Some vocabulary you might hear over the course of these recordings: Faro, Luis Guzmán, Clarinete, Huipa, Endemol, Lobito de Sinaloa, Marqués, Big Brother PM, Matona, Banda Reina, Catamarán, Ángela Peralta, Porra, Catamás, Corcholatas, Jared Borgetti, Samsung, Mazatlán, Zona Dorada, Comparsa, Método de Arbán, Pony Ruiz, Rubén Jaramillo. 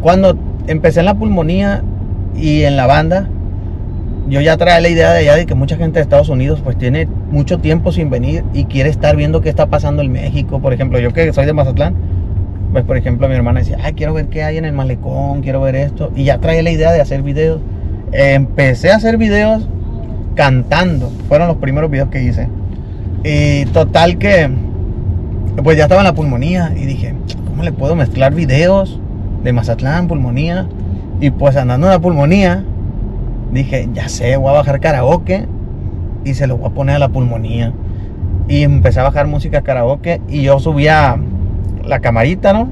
Cuando empecé en la Pulmonía y en la banda, yo ya traía la idea de allá de que mucha gente de Estados Unidos pues tiene mucho tiempo sin venir y quiere estar viendo qué está pasando en México. Por ejemplo, yo que soy de Mazatlán, pues por ejemplo mi hermana decía, ay, quiero ver qué hay en el Malecón, quiero ver esto. Y ya traía la idea de hacer videos. Empecé a hacer videos cantando. Fueron los primeros videos que hice. Y total que pues ya estaba en la Pulmonía y dije, ¿cómo le puedo mezclar videos de Mazatlán, Pulmonía? Y pues andando en la Pulmonía dije, ya sé, voy a bajar karaoke y se lo voy a poner a la Pulmonía. Y empecé a bajar música karaoke y yo subía la camarita, ¿no?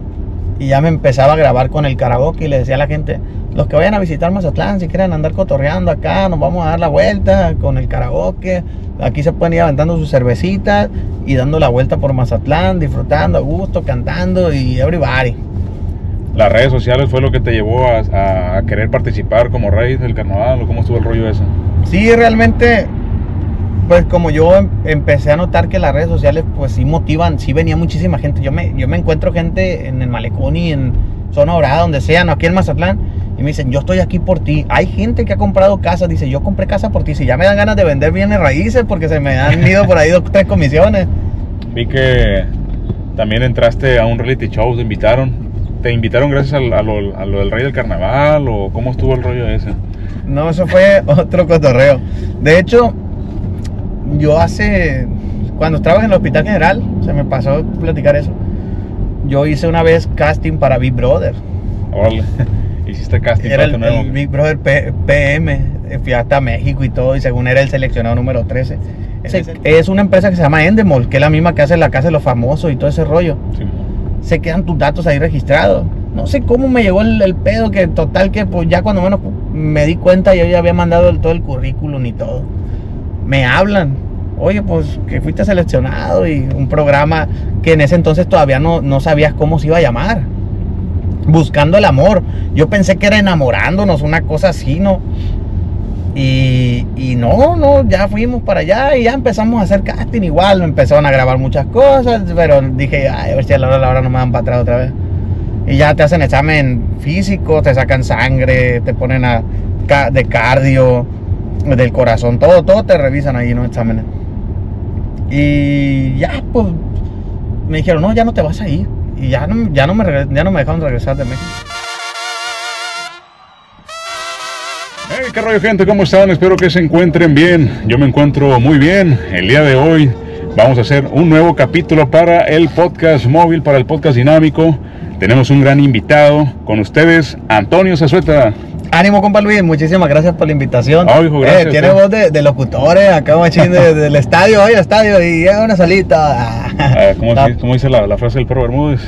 Y ya me empezaba a grabar con el karaoke y le decía a la gente, los que vayan a visitar Mazatlán, si quieren andar cotorreando acá, nos vamos a dar la vuelta con el karaoke. Aquí se pueden ir aventando sus cervecitas y dando la vuelta por Mazatlán, disfrutando a gusto, cantando y everybody. ¿Las redes sociales fue lo que te llevó a querer participar como Rey del Carnaval, o cómo estuvo el rollo ese? Sí, realmente, pues como yo empecé a notar que las redes sociales pues sí motivan, sí venía muchísima gente. Yo me encuentro gente en el Malecón y en Zona Dorada, donde sean, aquí en Mazatlán, y me dicen, yo estoy aquí por ti. Hay gente que ha comprado casas, dice, yo compré casa por ti. Si ya me dan ganas de vender bienes raíces porque se me han ido por ahí 2 o 3 comisiones. Vi que también entraste a un reality show, te invitaron. ¿Te invitaron gracias a lo del Rey del Carnaval o cómo estuvo el rollo ese? No, eso fue otro cotorreo. De hecho, yo cuando trabajé en el Hospital General, se me pasó platicar eso. Yo hice una vez casting para Big Brother. Órale, hiciste casting para tu nuevo. Era el Big Brother PM, fui hasta México y todo, y según era el seleccionado número 13. Es una empresa que se llama Endemol, que es la misma que hace la casa de los famosos y todo ese rollo. Sí. Se quedan tus datos ahí registrados. No sé cómo me llegó el pedo, que total que pues ya cuando menos me di cuenta yo ya había mandado todo el currículum y todo. Me hablan, oye, pues que fuiste seleccionado y un programa que en ese entonces todavía no sabías cómo se iba a llamar. Buscando el amor. Yo pensé que era enamorándonos, una cosa así, ¿no? Y no, ya fuimos para allá y ya empezamos a hacer casting igual, empezaron a grabar muchas cosas, pero dije, ay, a ver si a la hora no me dan para atrás otra vez. Y ya te hacen examen físico, te sacan sangre, te ponen de cardio, del corazón, todo te revisan ahí en los exámenes. Y ya, pues, me dijeron, no, ya no te vas a ir. Y ya no me dejaron regresar de México. Hey, qué rollo, gente, ¿cómo están? Espero que se encuentren bien. Yo me encuentro muy bien. El día de hoy vamos a hacer un nuevo capítulo para el podcast móvil, para el podcast dinámico. Tenemos un gran invitado con ustedes, Antonio Zazueta. Ánimo, compa Luis, muchísimas gracias por la invitación. Oh, hijo, gracias. Tiene voz de locutores, acá machín del estadio, hoy el estadio y llega una salita. ¿Cómo dice la frase del perro Bermúdez?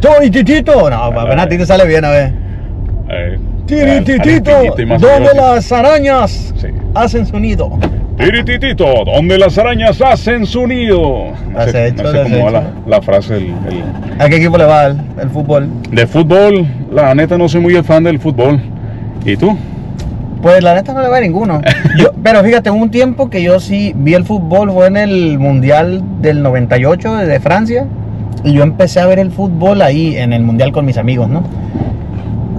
¡Soy chichito! No, apenas a ti te sale bien, a ver. Tirititito, donde las arañas hacen su nido. Tirititito, donde las arañas hacen su nido. No sé cómo va la frase. ¿A qué equipo le va el fútbol? De fútbol, la neta no soy muy el fan del fútbol. ¿Y tú? Pues la neta no le va a ninguno. Pero fíjate, un tiempo que yo sí vi el fútbol fue en el Mundial del 98 de Francia. Y yo empecé a ver el fútbol ahí en el Mundial con mis amigos, ¿no?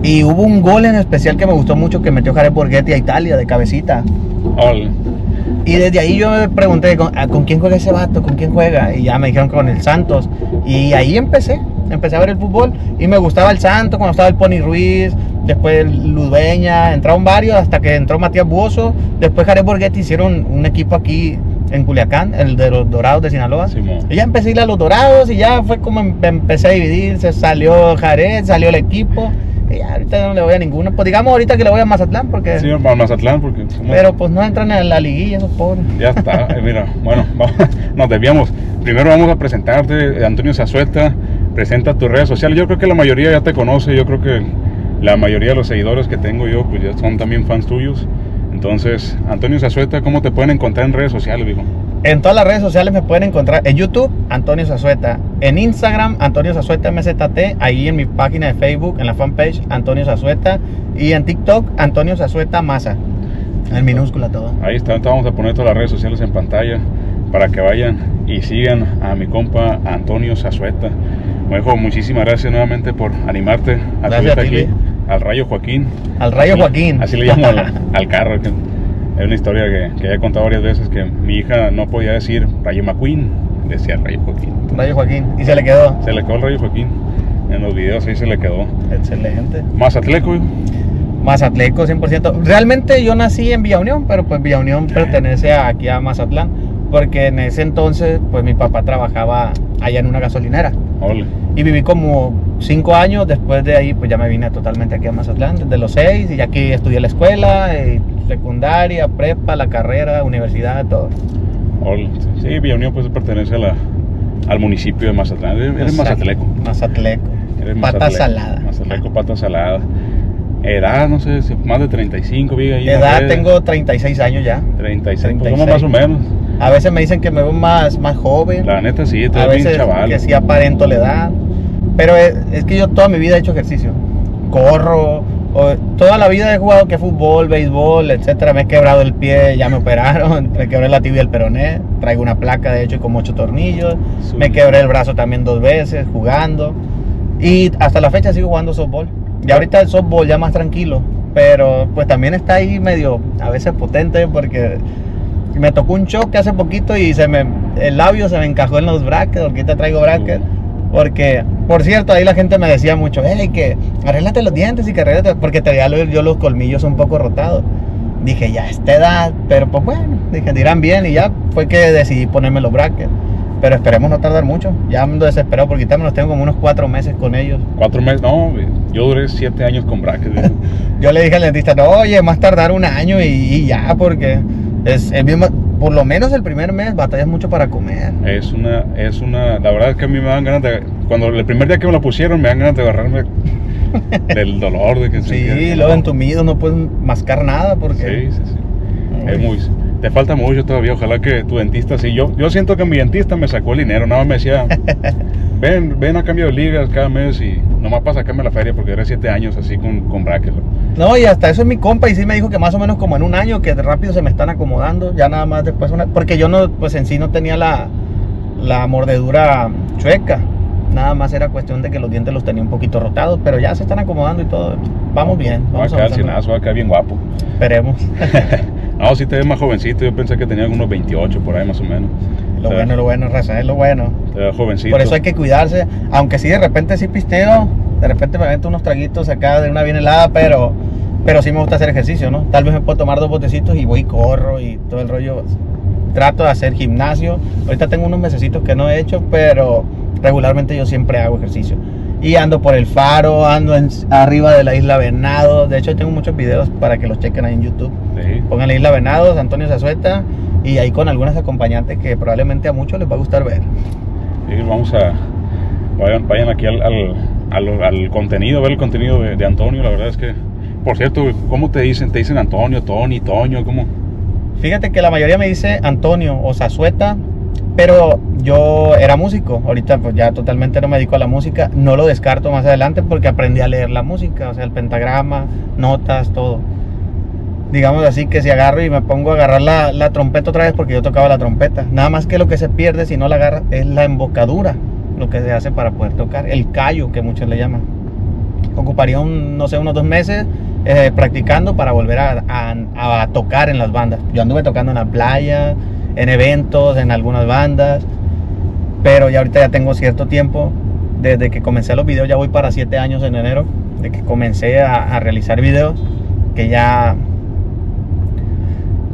Y hubo un gol en especial que me gustó mucho que metió Jared Borgetti a Italia de cabecita. All. Y desde ahí yo me pregunté, ¿con quién juega ese vato? ¿Con quién juega? Y ya me dijeron con el Santos. Y ahí empecé a ver el fútbol. Y me gustaba el Santos cuando estaba el Pony Ruiz, después Ludueña, entraron varios hasta que entró Matías Buoso. Después Jared Borgetti hicieron un equipo aquí en Culiacán, el de los Dorados de Sinaloa. Sí, y ya empecé a ir a los Dorados y ya fue como empecé a dividir. Se salió Jared, salió el equipo. Ya, ahorita no le voy a ninguno, pues digamos ahorita que le voy a Mazatlán porque... Sí, para Mazatlán porque... Somos... Pero pues no entran en la liguilla esos pobres. Ya está, mira, bueno, nos desviamos. Primero vamos a presentarte, Antonio Zazueta, presenta tus redes sociales. Yo creo que la mayoría ya te conoce, yo creo que la mayoría de los seguidores que tengo yo pues ya son también fans tuyos. Entonces, Antonio Zazueta, ¿cómo te pueden encontrar en redes sociales, viejo? En todas las redes sociales me pueden encontrar. En YouTube, Antonio Zazueta. En Instagram, Antonio Zazueta MZT. Ahí en mi página de Facebook, en la fanpage, Antonio Zazueta. Y en TikTok, Antonio Zazueta Maza. En minúscula todo. Ahí está. Entonces vamos a poner todas las redes sociales en pantalla para que vayan y sigan a mi compa Antonio Zazueta. Bueno, hijo, muchísimas gracias nuevamente por animarte a estar aquí. al Rayo Joaquín. Al Rayo Joaquín. Así le llamo al carro. Es una historia que he contado varias veces, que mi hija no podía decir Rayo McQueen, decía Rayo Joaquín. Entonces, Rayo Joaquín. ¿Y se le quedó? Se le quedó el Rayo Joaquín. En los videos ahí se le quedó. Excelente. Mazatleco. Mazatleco 100%. Realmente yo nací en Villa Unión, pero pues Villa Unión pertenece aquí a Mazatlán, porque en ese entonces pues mi papá trabajaba allá en una gasolinera. Ole. Y viví como 5 años. Después de ahí pues ya me vine totalmente aquí a Mazatlán desde los 6, y aquí estudié la escuela, secundaria, prepa, la carrera, universidad, todo. Ole. Sí, Villa Unión pues pertenece a al municipio de Mazatlán. Eres mazatleco. Mazatleco. Pata salada. Mazatleco, pata salada. Edad, no sé, más de 35, vi ahí. Edad, tengo 36 años ya. 36, pues somos más o menos. A veces me dicen que me veo más joven. La neta sí, estoy bien chaval. Que sí aparento la edad. Pero es que yo toda mi vida he hecho ejercicio. Corro, toda la vida he jugado que fútbol, béisbol, etcétera. Me he quebrado el pie, ya me operaron. Me quebré la tibia y el peroné. Traigo una placa, de hecho, y como 8 tornillos. Sí. Me quebré el brazo también 2 veces jugando. Y hasta la fecha sigo jugando softball. Y ahorita el softball ya más tranquilo, pero pues también está ahí medio, a veces potente, porque me tocó un choque hace poquito y el labio se me encajó en los brackets, porque ahorita traigo brackets, porque, por cierto, ahí la gente me decía mucho, hey, que arréglate los dientes y que arréglate, porque te veía yo los colmillos un poco rotados. Dije, ya a esta edad, pero pues bueno, dije, dirán bien, y ya fue que decidí ponerme los brackets. Pero esperemos no tardar mucho. Ya ando desesperado por quitármelos. Tengo como unos 4 meses con ellos. 4 meses, no. Yo duré 7 años con brackets. Yo le dije al dentista, no, oye, más tardar 1 año y ya, porque es el mismo, por lo menos el primer mes batallas mucho para comer. La verdad es que a mí me dan ganas de, cuando el primer día que me la pusieron, me dan ganas de agarrarme del dolor de que sí, luego entumido, no puedes mascar nada porque sí. Uy. Es muy... Te falta mucho todavía, ojalá que tu dentista, sí, yo siento que mi dentista me sacó el dinero, nada más me decía, ven a cambio de ligas cada mes y nomás para sacarme la feria, porque duré 7 años así con brackets. No, y hasta eso es mi compa, y sí me dijo que más o menos como en 1 año, que rápido se me están acomodando, ya nada más después, porque yo no, pues en sí no tenía la mordedura chueca, nada más era cuestión de que los dientes los tenía un poquito rotados, pero ya se están acomodando y todo, vamos bien. Vamos a quedar cienazo, va a quedar bien guapo. Esperemos. No, sí te ves más jovencito, yo pensé que tenía unos 28 por ahí más o menos. Lo bueno, raza, es lo bueno. Te ves jovencito. Por eso hay que cuidarse, aunque sí de repente sí pisteo, de repente me meto unos traguitos acá de una bien helada, pero sí me gusta hacer ejercicio, ¿no? Tal vez me puedo tomar 2 botecitos y voy y corro y todo el rollo. Trato de hacer gimnasio, ahorita tengo unos mesecitos que no he hecho, pero regularmente yo siempre hago ejercicio. Y ando por el Faro, ando arriba de la Isla Venado. De hecho tengo muchos videos para que los chequen ahí en YouTube. Sí. Pónganle Isla Venados, Antonio Zazueta, y ahí con algunas acompañantes que probablemente a muchos les va a gustar ver. Sí, vayan aquí al contenido, ver el contenido de Antonio. La verdad es que, por cierto, ¿cómo te dicen? ¿Te dicen Antonio, Tony, Toño? ¿Cómo? Fíjate que la mayoría me dice Antonio o Zazueta. Pero yo era músico, ahorita pues ya totalmente no me dedico a la música, no lo descarto más adelante porque aprendí a leer la música, o sea, el pentagrama, notas, todo. Digamos así que si agarro y me pongo a agarrar la trompeta otra vez, porque yo tocaba la trompeta, nada más que lo que se pierde si no la agarra es la embocadura, lo que se hace para poder tocar, el callo que muchos le llaman. Ocuparía unos 2 meses practicando para volver a tocar en las bandas. Yo anduve tocando en la playa, en eventos, en algunas bandas, pero ya ahorita ya tengo cierto tiempo, desde que comencé los videos, ya voy para 7 años en enero, de que comencé a realizar videos, que ya,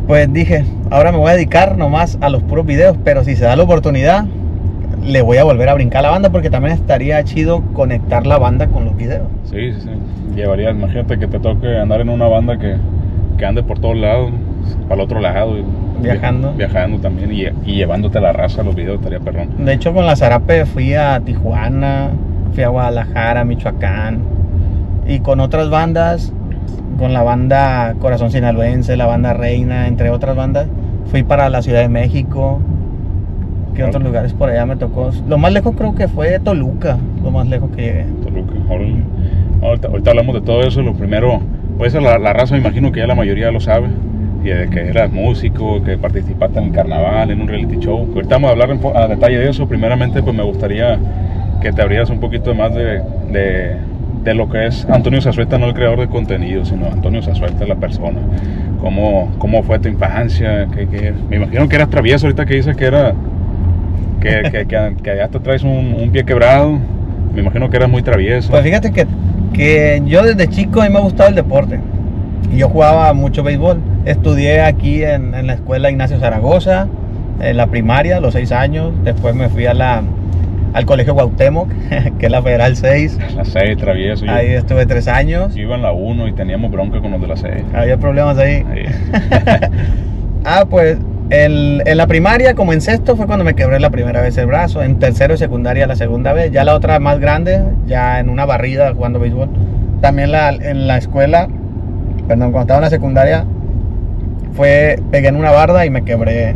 pues dije, ahora me voy a dedicar nomás a los puros videos, pero si se da la oportunidad, le voy a volver a brincar a la banda, porque también estaría chido conectar la banda con los videos. Sí, llevaría, imagínate que te toque andar en una banda que ande por todos lados, para el otro lado. Viajando también y llevándote la raza a los videos, estaría perrón. De hecho, con la Sarape fui a Tijuana, fui a Guadalajara, Michoacán. Y con otras bandas, con la banda Corazón Sinaloense, la banda Reina, entre otras bandas, fui para la Ciudad de México. ¿Qué otros lugares por allá me tocó? Lo más lejos creo que fue Toluca, lo más lejos que llegué. Toluca, ahorita hablamos de todo eso. Lo primero, pues la raza me imagino que ya la mayoría lo sabe. De que eras músico, que participaste en el carnaval, en un reality show. Ahorita vamos a hablar a detalle de eso. Primeramente, pues me gustaría que te abrieras un poquito más de de lo que es Antonio Zazueta, no el creador de contenido, sino Antonio Zazueta, la persona. ¿Cómo fue tu infancia? Me imagino que eras travieso ahorita que dices que era que hasta traes un pie quebrado. Me imagino que eras muy travieso. Pues fíjate que yo desde chico a mí me ha gustado el deporte. Yo jugaba mucho béisbol. Estudié aquí en la escuela Ignacio Zaragoza, en la primaria, los 6 años. Después me fui al colegio Cuauhtémoc, que es la Federal 6. La 6, travieso. Ahí estuve 3 años. Yo iba en la 1 y teníamos bronca con los de la 6. Había problemas ahí. Pues en la primaria, como en sexto, fue cuando me quebré la primera vez el brazo. En tercero y secundaria la segunda vez. Ya la otra más grande, ya en una barrida jugando béisbol. También en la escuela, perdón, cuando estaba en la secundaria, pegué en una barda y me quebré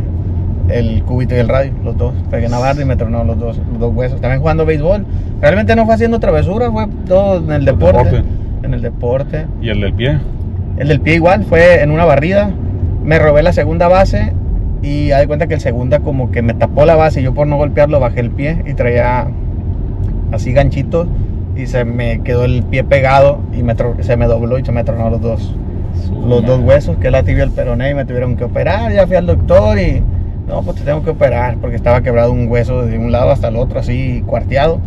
el cúbito y el radio, los dos. Pegué en la barda y me tronó los dos huesos. También jugando béisbol. Realmente no fue haciendo travesuras, fue todo en el deporte. En el deporte. ¿Y el del pie? El del pie igual, fue en una barrida. Me robé la segunda base y haz de cuenta que el segunda como que me tapó la base y yo por no golpearlo bajé el pie y traía así ganchitos. Y se me quedó el pie pegado y se me dobló y se me tronó los dos huesos, que es la tibia y el peroné, y me tuvieron que operar. Ya fui al doctor y no, pues te tengo que operar porque estaba quebrado un hueso de un lado hasta el otro, así cuarteado,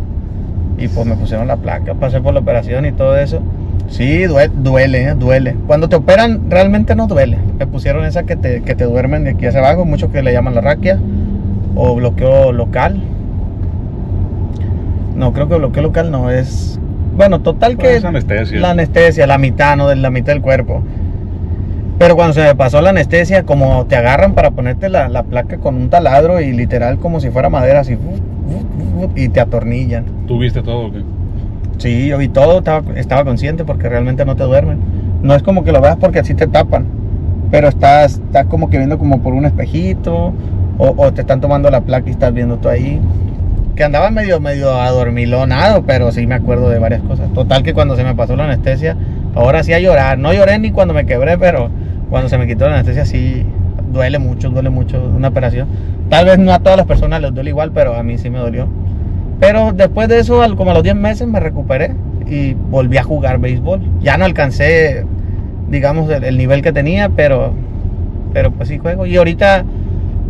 y pues me pusieron la placa, pasé por la operación y todo eso. Sí, duele. Cuando te operan realmente no duele. Me pusieron esa que te duermen de aquí hacia abajo, muchos que le llaman la raquia o bloqueo local. No, creo que bloqueo local no es... Bueno, total que... Es anestesia. La anestesia, la mitad, ¿no? De la mitad del cuerpo. Pero cuando se me pasó la anestesia, como te agarran para ponerte la placa con un taladro y literal como si fuera madera, así... Y te atornillan. ¿Tú viste todo o qué? Sí, yo vi todo, estaba consciente porque realmente no te duermen. No es como que lo veas porque así te tapan. Pero estás como que viendo como por un espejito o te están tomando la placa y estás viendo tú ahí. Que andaba medio adormilonado, pero sí me acuerdo de varias cosas. Total que cuando se me pasó la anestesia, ahora sí a llorar. No lloré ni cuando me quebré, pero cuando se me quitó la anestesia sí duele mucho una operación. Tal vez no a todas las personas les duele igual, pero a mí sí me dolió. Pero después de eso, como a los 10 meses me recuperé y volví a jugar béisbol. Ya no alcancé, digamos, el nivel que tenía, pero pues sí juego. Y ahorita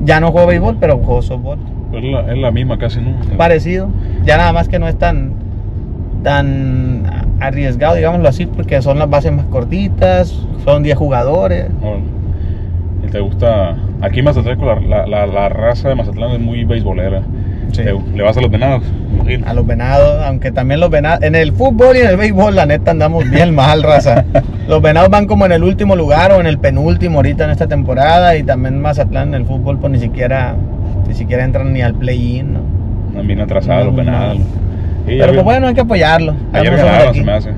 ya no juego béisbol, pero juego softball. Es la misma casi, ¿no? Parecido, ya nada más que no es tan arriesgado, digámoslo así, porque son las bases más cortitas, son 10 jugadores. ¿Y te gusta? Aquí en Mazatlán, la raza de Mazatlán es muy beisbolera. Sí. ¿Le vas a los Venados? A los Venados, aunque también los Venados, en el fútbol y en el béisbol, la neta andamos bien mal, raza. Los Venados van como en el último lugar o en el penúltimo ahorita en esta temporada, y también Mazatlán en el fútbol pues ni siquiera entran ni al play-in, ¿no? Bien atrasados, los Venados. Pero pues bueno, hay que apoyarlos. Ayer ganaron, se me hace.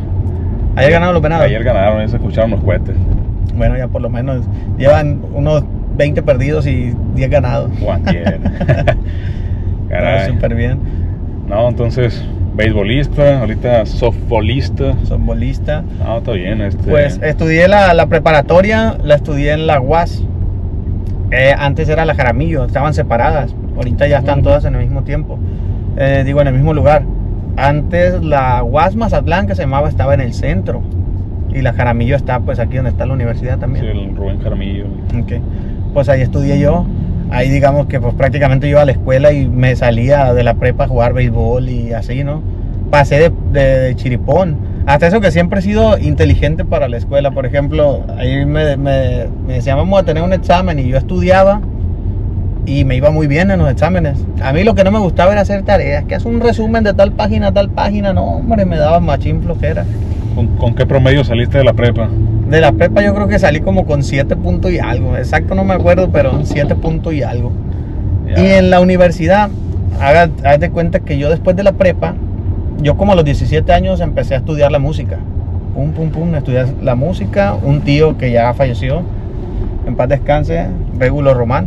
¿Ayer ganaron los Venados? Ayer ganaron, y se escucharon los cohetes. Bueno, ya por lo menos llevan unos 20 perdidos y 10 ganados. Guantier. Caray. Súper bien. No, entonces, beisbolista, ahorita softbolista. Softbolista. No, está bien. Pues estudié la preparatoria, la estudié en la UAS. Antes era la Jaramillo, estaban separadas. Ahorita ya están todas en el mismo tiempo, en el mismo lugar. Antes la UAS Mazatlán, que se llamaba, estaba en el centro. Y la Jaramillo está pues aquí donde está la universidad también. Sí, el Rubén Jaramillo. Okay. Pues ahí estudié yo. Ahí digamos que pues prácticamente iba a la escuela y me salía de la prepa a jugar béisbol y así, ¿no? Pasé de chiripón. Hasta eso que siempre he sido inteligente para la escuela. Por ejemplo, ahí me decían, vamos a tener un examen, y yo estudiaba y me iba muy bien en los exámenes. A mí lo que no me gustaba era hacer tareas, que haz un resumen de tal página, no hombre, me daba machín flojera. ¿Con qué promedio saliste de la prepa? De la prepa yo creo que salí como con 7 puntos y algo, exacto no me acuerdo, pero 7 puntos y algo. Ya. Y en la universidad, haz de cuenta que yo después de la prepa, yo como a los 17 años empecé a estudiar la música. Estudié la música. Un tío que ya falleció, en paz descanse, Regulo Román.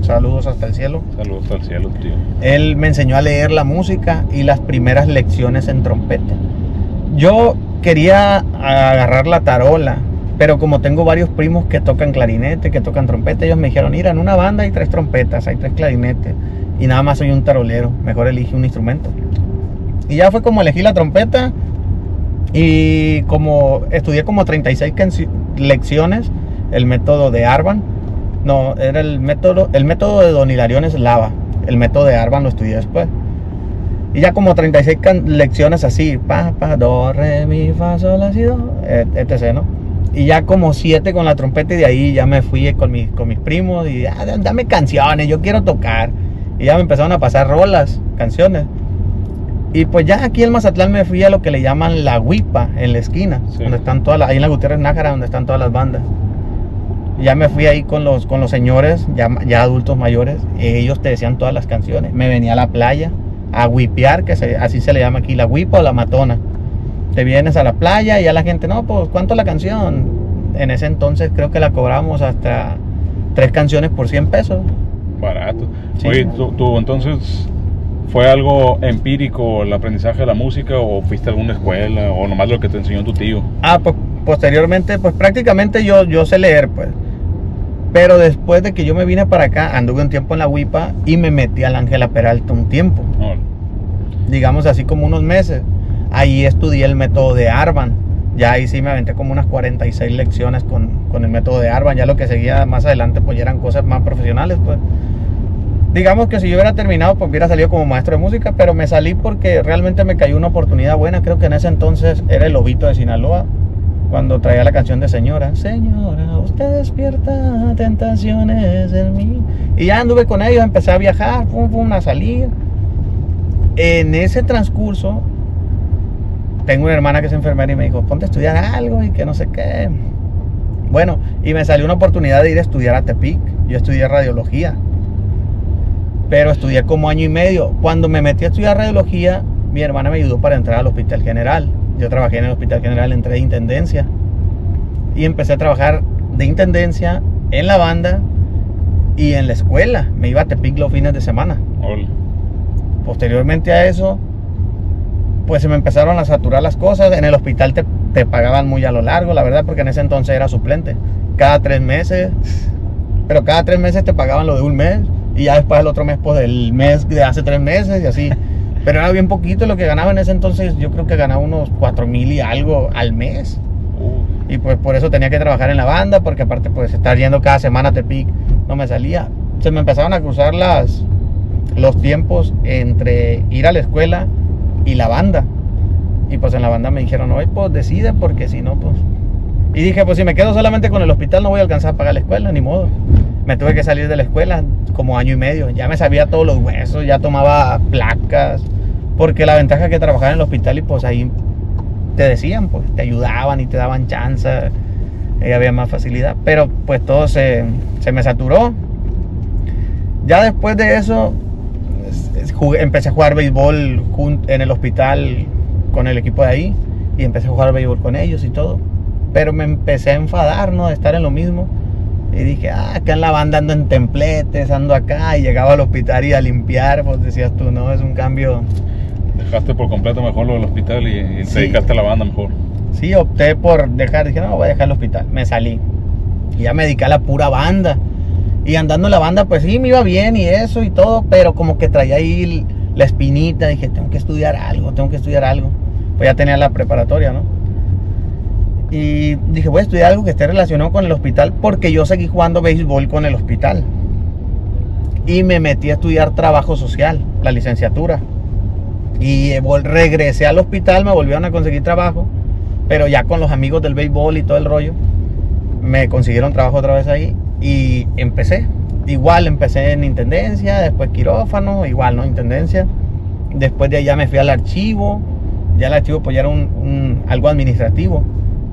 Saludos hasta el cielo. Saludos hasta el cielo, tío. Él me enseñó a leer la música y las primeras lecciones en trompeta. Yo quería agarrar la tarola, pero como tengo varios primos que tocan clarinete, que tocan trompeta, ellos me dijeron, mira, en una banda hay 3 trompetas, hay 3 clarinetes y nada más soy un tarolero, mejor elige un instrumento. Y ya fue como elegí la trompeta, Y como estudié como 36 lecciones, el método de Arbán, no, era el método de Don Hilarión Eslava, el método de Arbán lo estudié después. Y ya como 36 lecciones así, pa, pa, do, re, mi, fa, sol, la, si, do, etc, ¿no? Y ya como 7 con la trompeta, y de ahí ya me fui con mis primos y ah, dame canciones, yo quiero tocar. Y ya me empezaron a pasar rolas, canciones. Y pues ya aquí en Mazatlán me fui a lo que le llaman la Huipa, en la esquina, sí, donde están todas las, ahí en la Gutiérrez Nájera, donde están todas las bandas. Ya me fui ahí con los señores, ya adultos mayores, y ellos te decían todas las canciones. Me venía a la playa a huipear, que así se le llama aquí, la Huipa o la matona. Te vienes a la playa y a la gente, no, pues, ¿cuánto la canción? En ese entonces creo que la cobramos hasta 3 canciones por 100 pesos. Barato. Sí. Oye, ¿tú entonces fue algo empírico el aprendizaje de la música, o fuiste a alguna escuela, o nomás lo que te enseñó tu tío? Ah, pues posteriormente, pues prácticamente yo sé leer, pues. Pero después de que yo me vine para acá, anduve un tiempo en la Huipa y me metí al Ángela Peralta un tiempo. Oh. Digamos así como unos meses. Ahí estudié el método de Arbán. Ya ahí sí me aventé como unas 46 lecciones con el método de Arbán. Ya lo que seguía más adelante pues ya eran cosas más profesionales, pues. Digamos que si yo hubiera terminado pues hubiera salido como maestro de música, pero me salí porque realmente me cayó una oportunidad buena. Creo que en ese entonces era el Lobito de Sinaloa, cuando traía la canción de Señora. Señora, usted despierta tentaciones en mí. Y ya anduve con ellos, empecé a viajar, pum, pum, a salir. En ese transcurso, tengo una hermana que es enfermera y me dijo, ponte a estudiar algo y que no sé qué. Bueno, y me salió una oportunidad de ir a estudiar a Tepic. Yo estudié radiología, pero estudié como año y medio. Cuando me metí a estudiar radiología, mi hermana me ayudó para entrar al Hospital General. Yo trabajé en el Hospital General, entré de intendencia y empecé a trabajar de intendencia en la banda y en la escuela. Me iba a Tepic los fines de semana. Hola. Posteriormente a eso, pues se me empezaron a saturar las cosas. En el hospital te pagaban muy a lo largo, la verdad, porque en ese entonces era suplente. Cada 3 meses, pero cada 3 meses te pagaban lo de un mes y ya después el otro mes, pues el mes de hace 3 meses y así. Pero era bien poquito lo que ganaba en ese entonces. Yo creo que ganaba unos 4,000 y algo al mes. Y pues por eso tenía que trabajar en la banda, porque aparte pues estar yendo cada semana a Tepic no me salía. Se me empezaron a cruzar los tiempos entre ir a la escuela y la banda. Y pues en la banda me dijeron, oye, pues decide, porque si no, pues... Y dije, pues si me quedo solamente con el hospital no voy a alcanzar a pagar la escuela, ni modo. Me tuve que salir de la escuela como año y medio. Ya me sabía todos los huesos, ya tomaba placas, porque la ventaja es que trabajaba en el hospital y pues ahí te decían, pues te ayudaban y te daban chance, y había más facilidad. Pero pues todo se me saturó. Ya después de eso empecé a jugar béisbol en el hospital con el equipo de ahí, y empecé a jugar béisbol con ellos y todo. Pero me empecé a enfadar, ¿no?, de estar en lo mismo. Y dije, ah, acá en la banda ando en templetes, ando acá, y llegaba al hospital y a limpiar, pues decías tú, no, es un cambio. Dejaste por completo mejor lo del hospital y sí, te dedicaste a la banda mejor. Sí, opté por dejar, dije, no, voy a dejar el hospital, me salí. Y ya me dediqué a la pura banda. Y andando en la banda, pues sí, me iba bien y eso y todo, pero como que traía ahí la espinita, dije, tengo que estudiar algo. Pues ya tenía la preparatoria, ¿no? Y dije, voy a estudiar algo que esté relacionado con el hospital, porque yo seguí jugando béisbol con el hospital. Y me metí a estudiar trabajo social, la licenciatura. Y regresé al hospital, me volvieron a conseguir trabajo, pero ya con los amigos del béisbol y todo el rollo, me consiguieron trabajo otra vez ahí y empecé. Igual empecé en intendencia, después quirófano, igual, ¿no?, intendencia. Después de allá me fui al archivo, ya el archivo pues ya era algo administrativo.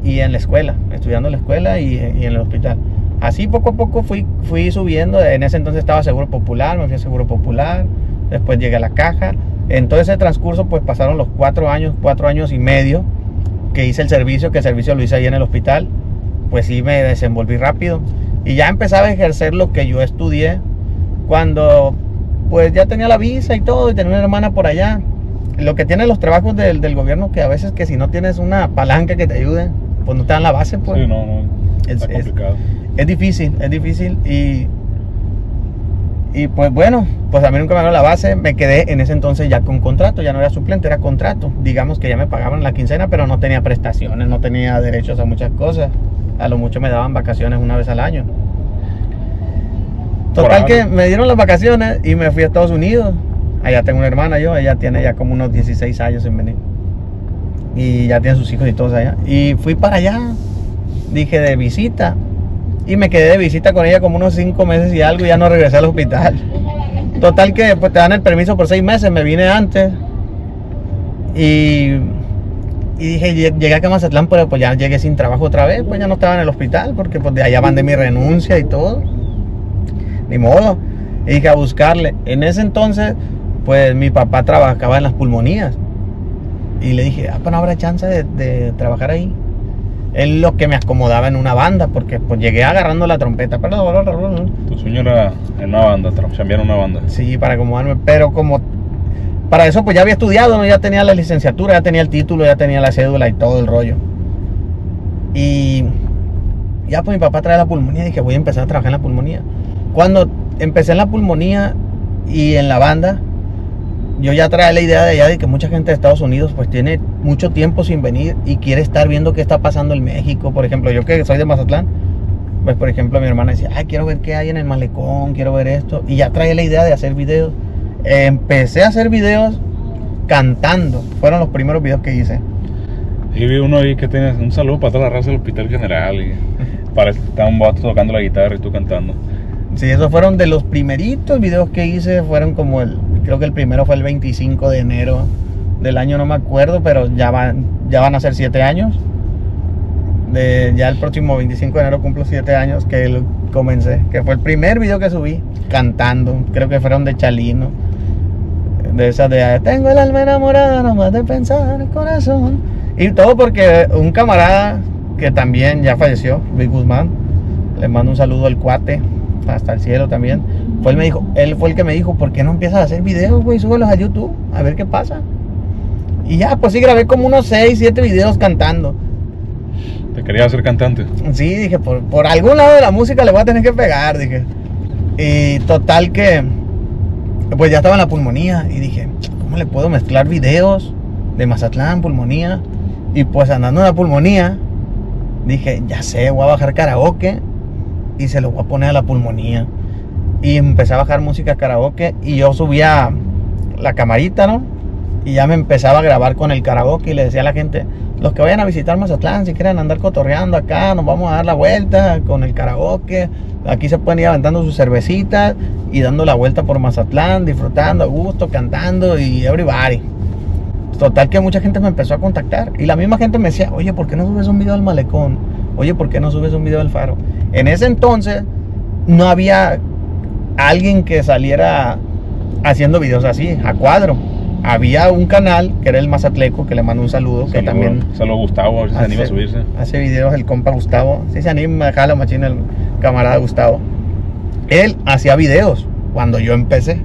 Y en la escuela, estudiando en la escuela y en el hospital. Así poco a poco fui subiendo. En ese entonces estaba Seguro Popular, me fui a Seguro Popular. Después llegué a la caja. En todo ese transcurso pues pasaron los 4 años y medio que hice el servicio, que el servicio lo hice ahí en el hospital. Pues sí me desenvolví rápido y ya empezaba a ejercer lo que yo estudié. Cuando pues ya tenía la visa y todo, y tenía una hermana por allá. Lo que tienen los trabajos del gobierno, que a veces que si no tienes una palanca que te ayude, pues no te dan la base, pues. Sí, no, está complicado. Es difícil, y Y pues bueno, pues a mí nunca me ganó la base. Me quedé en ese entonces ya con contrato, ya no era suplente, era contrato. Digamos que ya me pagaban la quincena, pero no tenía prestaciones, no tenía derechos a muchas cosas. A lo mucho me daban vacaciones una vez al año. Total que me dieron las vacaciones y me fui a Estados Unidos. Allá tengo una hermana yo, ella tiene ya como unos 16 años en venir. Y ya tiene sus hijos y todos allá. Y fui para allá, dije de visita. Y me quedé de visita con ella como unos 5 meses y algo, y ya no regresé al hospital. Total que pues, te dan el permiso por 6 meses, me vine antes. Y dije, llegué acá a Mazatlán, pero pues ya llegué sin trabajo otra vez, pues ya no estaba en el hospital, porque pues de allá mandé mi renuncia y todo. Ni modo. Y dije a buscarle. En ese entonces, pues mi papá trabajaba en las pulmonías. Y le dije, ah, pues no habrá chance de trabajar ahí. Es lo que me acomodaba en una banda, porque pues llegué agarrando la trompeta. Tu sueño era en una banda, cambiar una banda. Sí, para acomodarme, pero como para eso pues ya había estudiado, ¿no? Ya tenía la licenciatura, ya tenía el título, ya tenía la cédula y todo el rollo. Y ya pues mi papá trae la pulmonía y dije, voy a empezar a trabajar en la pulmonía. Cuando empecé en la pulmonía y en la banda, yo ya traía la idea de allá de que mucha gente de Estados Unidos pues tiene mucho tiempo sin venir y quiere estar viendo qué está pasando en México. Por ejemplo, yo que soy de Mazatlán, pues por ejemplo mi hermana decía, ay, quiero ver qué hay en el Malecón, quiero ver esto. Y ya traía la idea de hacer videos. Empecé a hacer videos cantando. Fueron los primeros videos que hice. Y vi uno ahí que tiene un saludo para toda la raza del Hospital General. Y parece que está un vato tocando la guitarra y tú cantando. Sí, esos fueron de los primeritos videos que hice. Fueron como el... Creo que el primero fue el 25 de enero del año, no me acuerdo, pero ya van a ser 7 años. Ya el próximo 25 de enero cumplo 7 años que comencé, que fue el primer video que subí cantando. Creo que fueron de Chalino, de esas de tengo el alma enamorada, nomás de pensar el corazón. Y todo porque un camarada que también ya falleció, Luis Guzmán, le mando un saludo al cuate, hasta el cielo también. Él fue el que me dijo, ¿por qué no empiezas a hacer videos, güey? Súbelos a YouTube, a ver qué pasa. Y ya, pues sí, grabé como unos 6, 7 videos cantando. ¿Te querías hacer cantante? Sí, dije, por algún lado de la música le voy a tener que pegar, dije. Y total que, pues ya estaba en la pulmonía y dije, ¿cómo le puedo mezclar videos de Mazatlán, pulmonía? Y pues andando en la pulmonía, dije, ya sé, voy a bajar karaoke y se lo voy a poner a la pulmonía. Y empecé a bajar música karaoke y yo subía la camarita, ¿no? Y ya me empezaba a grabar con el karaoke y le decía a la gente, los que vayan a visitar Mazatlán, si quieren andar cotorreando acá, nos vamos a dar la vuelta con el karaoke. Aquí se pueden ir aventando sus cervecitas y dando la vuelta por Mazatlán, disfrutando a gusto, cantando y everybody. Total que mucha gente me empezó a contactar y la misma gente me decía, oye, ¿por qué no subes un video del Malecón? Oye, ¿por qué no subes un video del Faro? En ese entonces no había alguien que saliera haciendo videos así, a cuadro. Había un canal que era el Mazatleco, que le mando un saludo. Saludo, que también saludo a Gustavo, a ver si se anima a subirse. Hace videos el compa Gustavo, si se anima, deja la machina el camarada Gustavo. Él hacía videos cuando yo empecé,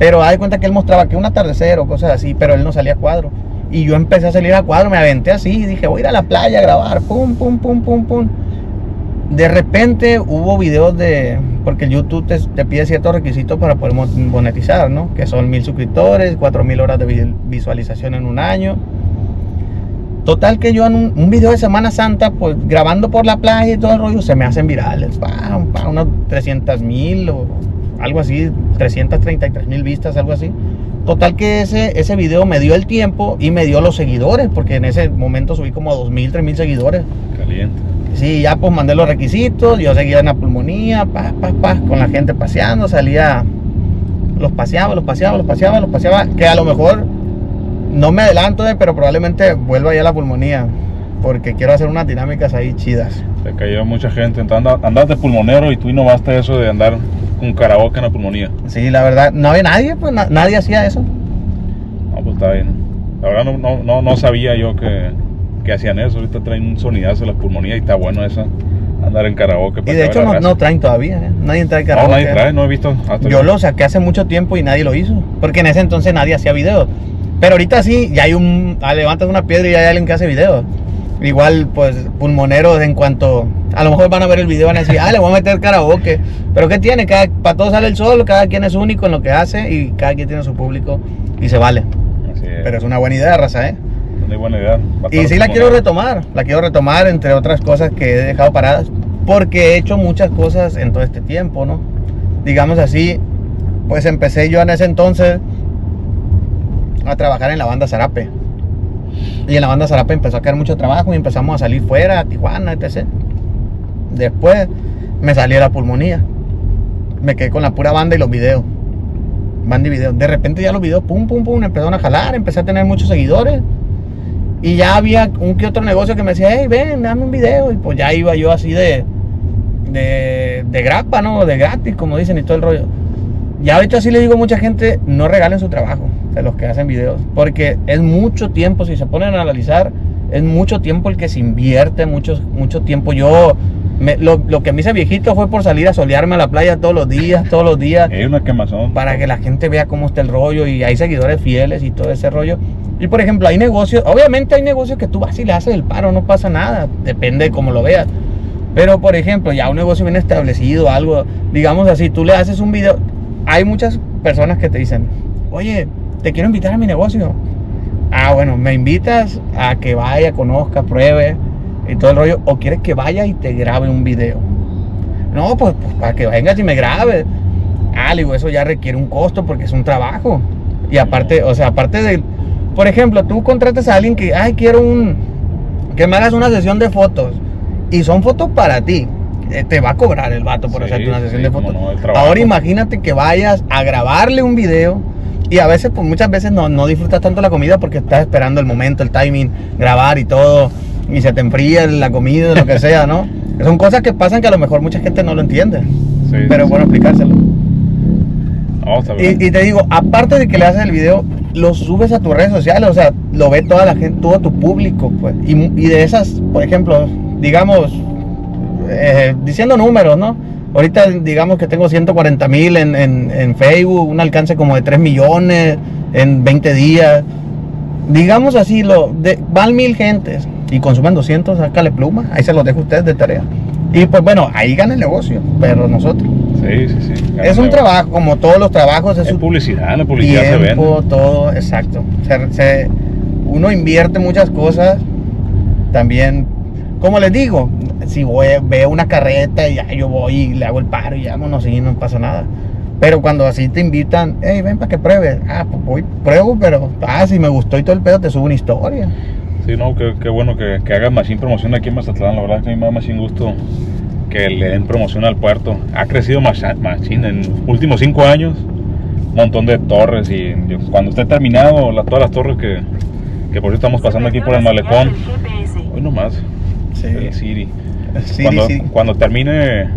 pero haz de cuenta que él mostraba que un atardecer o cosas así, pero él no salía a cuadro. Y yo empecé a salir a cuadro, me aventé así, dije voy a ir a la playa a grabar, pum, pum, pum, pum, pum. De repente hubo videos de... Porque el YouTube te pide ciertos requisitos para poder monetizar, ¿no? Que son 1000 suscriptores, 4000 horas de visualización en un año. Total que yo en un video de Semana Santa, pues grabando por la playa y todo el rollo, se me hacen virales. Unas 300,000 o algo así, 333,000 vistas, algo así. Total que ese video me dio el tiempo y me dio los seguidores, porque en ese momento subí como 2000, 3000 seguidores. Caliente. Sí, ya pues mandé los requisitos, yo seguía en la pulmonía, con la gente paseando, salía, los paseaba, que a lo mejor no me adelanto, pero probablemente vuelva ya a la pulmonía, porque quiero hacer unas dinámicas ahí chidas. Se cayó mucha gente, entonces andas de pulmonero y tú innovaste eso de andar con karaoke en la pulmonía. Sí, la verdad, no había nadie, pues nadie hacía eso. No, pues está bien, la verdad no sabía yo que hacían eso. Ahorita traen un sonidazo en las pulmonías y está bueno eso, andar en karaoke. Y de hecho no traen todavía, ¿eh? Nadie trae karaoke. No, nadie trae, no he visto. Yo lo saqué hace mucho tiempo y nadie lo hizo, porque en ese entonces nadie hacía videos. Pero ahorita sí, ya levantas una piedra y ya hay alguien que hace videos. Igual, pues, pulmoneros, en cuanto... A lo mejor van a ver el video y van a decir, ah, le voy a meter karaoke. Pero ¿qué tiene? Para todos sale el sol, cada quien es único en lo que hace y cada quien tiene su público y se vale. Así es. Pero es una buena idea, raza, ¿eh? Muy buena idea. Y sí la quiero retomar. La quiero retomar, entre otras cosas que he dejado paradas. Porque he hecho muchas cosas en todo este tiempo, ¿no? Digamos así, pues empecé yo en ese entonces a trabajar en la Banda Sarape. Y en la Banda Sarape empezó a caer mucho trabajo y empezamos a salir fuera, a Tijuana, etc. Después me salió la Pulmonía. Me quedé con la pura banda y los videos. Banda y videos. De repente ya los videos, pum, pum, pum, empezaron a jalar. Empecé a tener muchos seguidores. Y ya había un que otro negocio que me decía, hey, ven, dame un video. Y pues ya iba yo así de grapa, ¿no? De gratis, como dicen, y todo el rollo. Y ahorita sí le digo a mucha gente, no regalen su trabajo de los que hacen videos, porque es mucho tiempo, si se ponen a analizar, es mucho tiempo el que se invierte, mucho tiempo. Yo, lo que me hice viejito fue por salir a solearme a la playa todos los días. Es una quemazón. Para que la gente vea cómo está el rollo y hay seguidores fieles y todo ese rollo. Y por ejemplo, hay negocios, obviamente hay negocios que tú vas y le haces el paro, no pasa nada, depende de cómo lo veas. Pero por ejemplo, ya un negocio bien establecido, algo, digamos así, tú le haces un video. Hay muchas personas que te dicen, oye, te quiero invitar a mi negocio. Ah, bueno, me invitas a que vaya, conozca, pruebe y todo el rollo. O quieres que vaya y te grabe un video. No, pues para que vengas y me grabes. Ah, digo, eso ya requiere un costo porque es un trabajo. Y aparte, o sea, aparte de, por ejemplo, tú contratas a alguien que, ay, quiero que me hagas una sesión de fotos. Y son fotos para ti. Te va a cobrar el vato por hacerte una sesión de fotos. No, ahora imagínate que vayas a grabarle un video. Y a veces, pues muchas veces no disfrutas tanto la comida porque estás esperando el momento, el timing, grabar y todo, y se te enfría la comida, lo que sea, ¿no? Son cosas que pasan que a lo mejor mucha gente no lo entiende, sí, pero es bueno explicárselo. Vamos a ver. Y te digo, aparte de que le haces el video, lo subes a tus redes sociales, o sea, lo ve toda la gente, todo tu público, pues. Y de esas, por ejemplo, digamos, diciendo números, ¿no? Ahorita digamos que tengo 140,000 en Facebook, un alcance como de 3 millones en 20 días. Digamos así, van 1000 gentes y consumen 200, sácale pluma, ahí se los dejo a ustedes de tarea. Y pues bueno, ahí gana el negocio, pero nosotros. Sí. Es un trabajo, como todos los trabajos. Es publicidad, la publicidad se vende. Todo, exacto. Uno invierte muchas cosas también. Como les digo, si veo una carreta y ya yo voy y le hago el paro y vámonos y no pasa nada. Pero cuando así te invitan, hey, ven para que pruebes. Ah, pues voy, pruebo, pero si me gustó y todo el pedo, te subo una historia. Sí, no, qué bueno que hagas más sin promoción aquí en Mazatlán. La verdad que a mí me da más sin gusto que le den promoción al puerto. Ha crecido más en los últimos 5 años. Un montón de torres y cuando esté terminado, todas las torres que por eso estamos pasando aquí por el Malecón. Hoy nomás. Sí. Cuando termine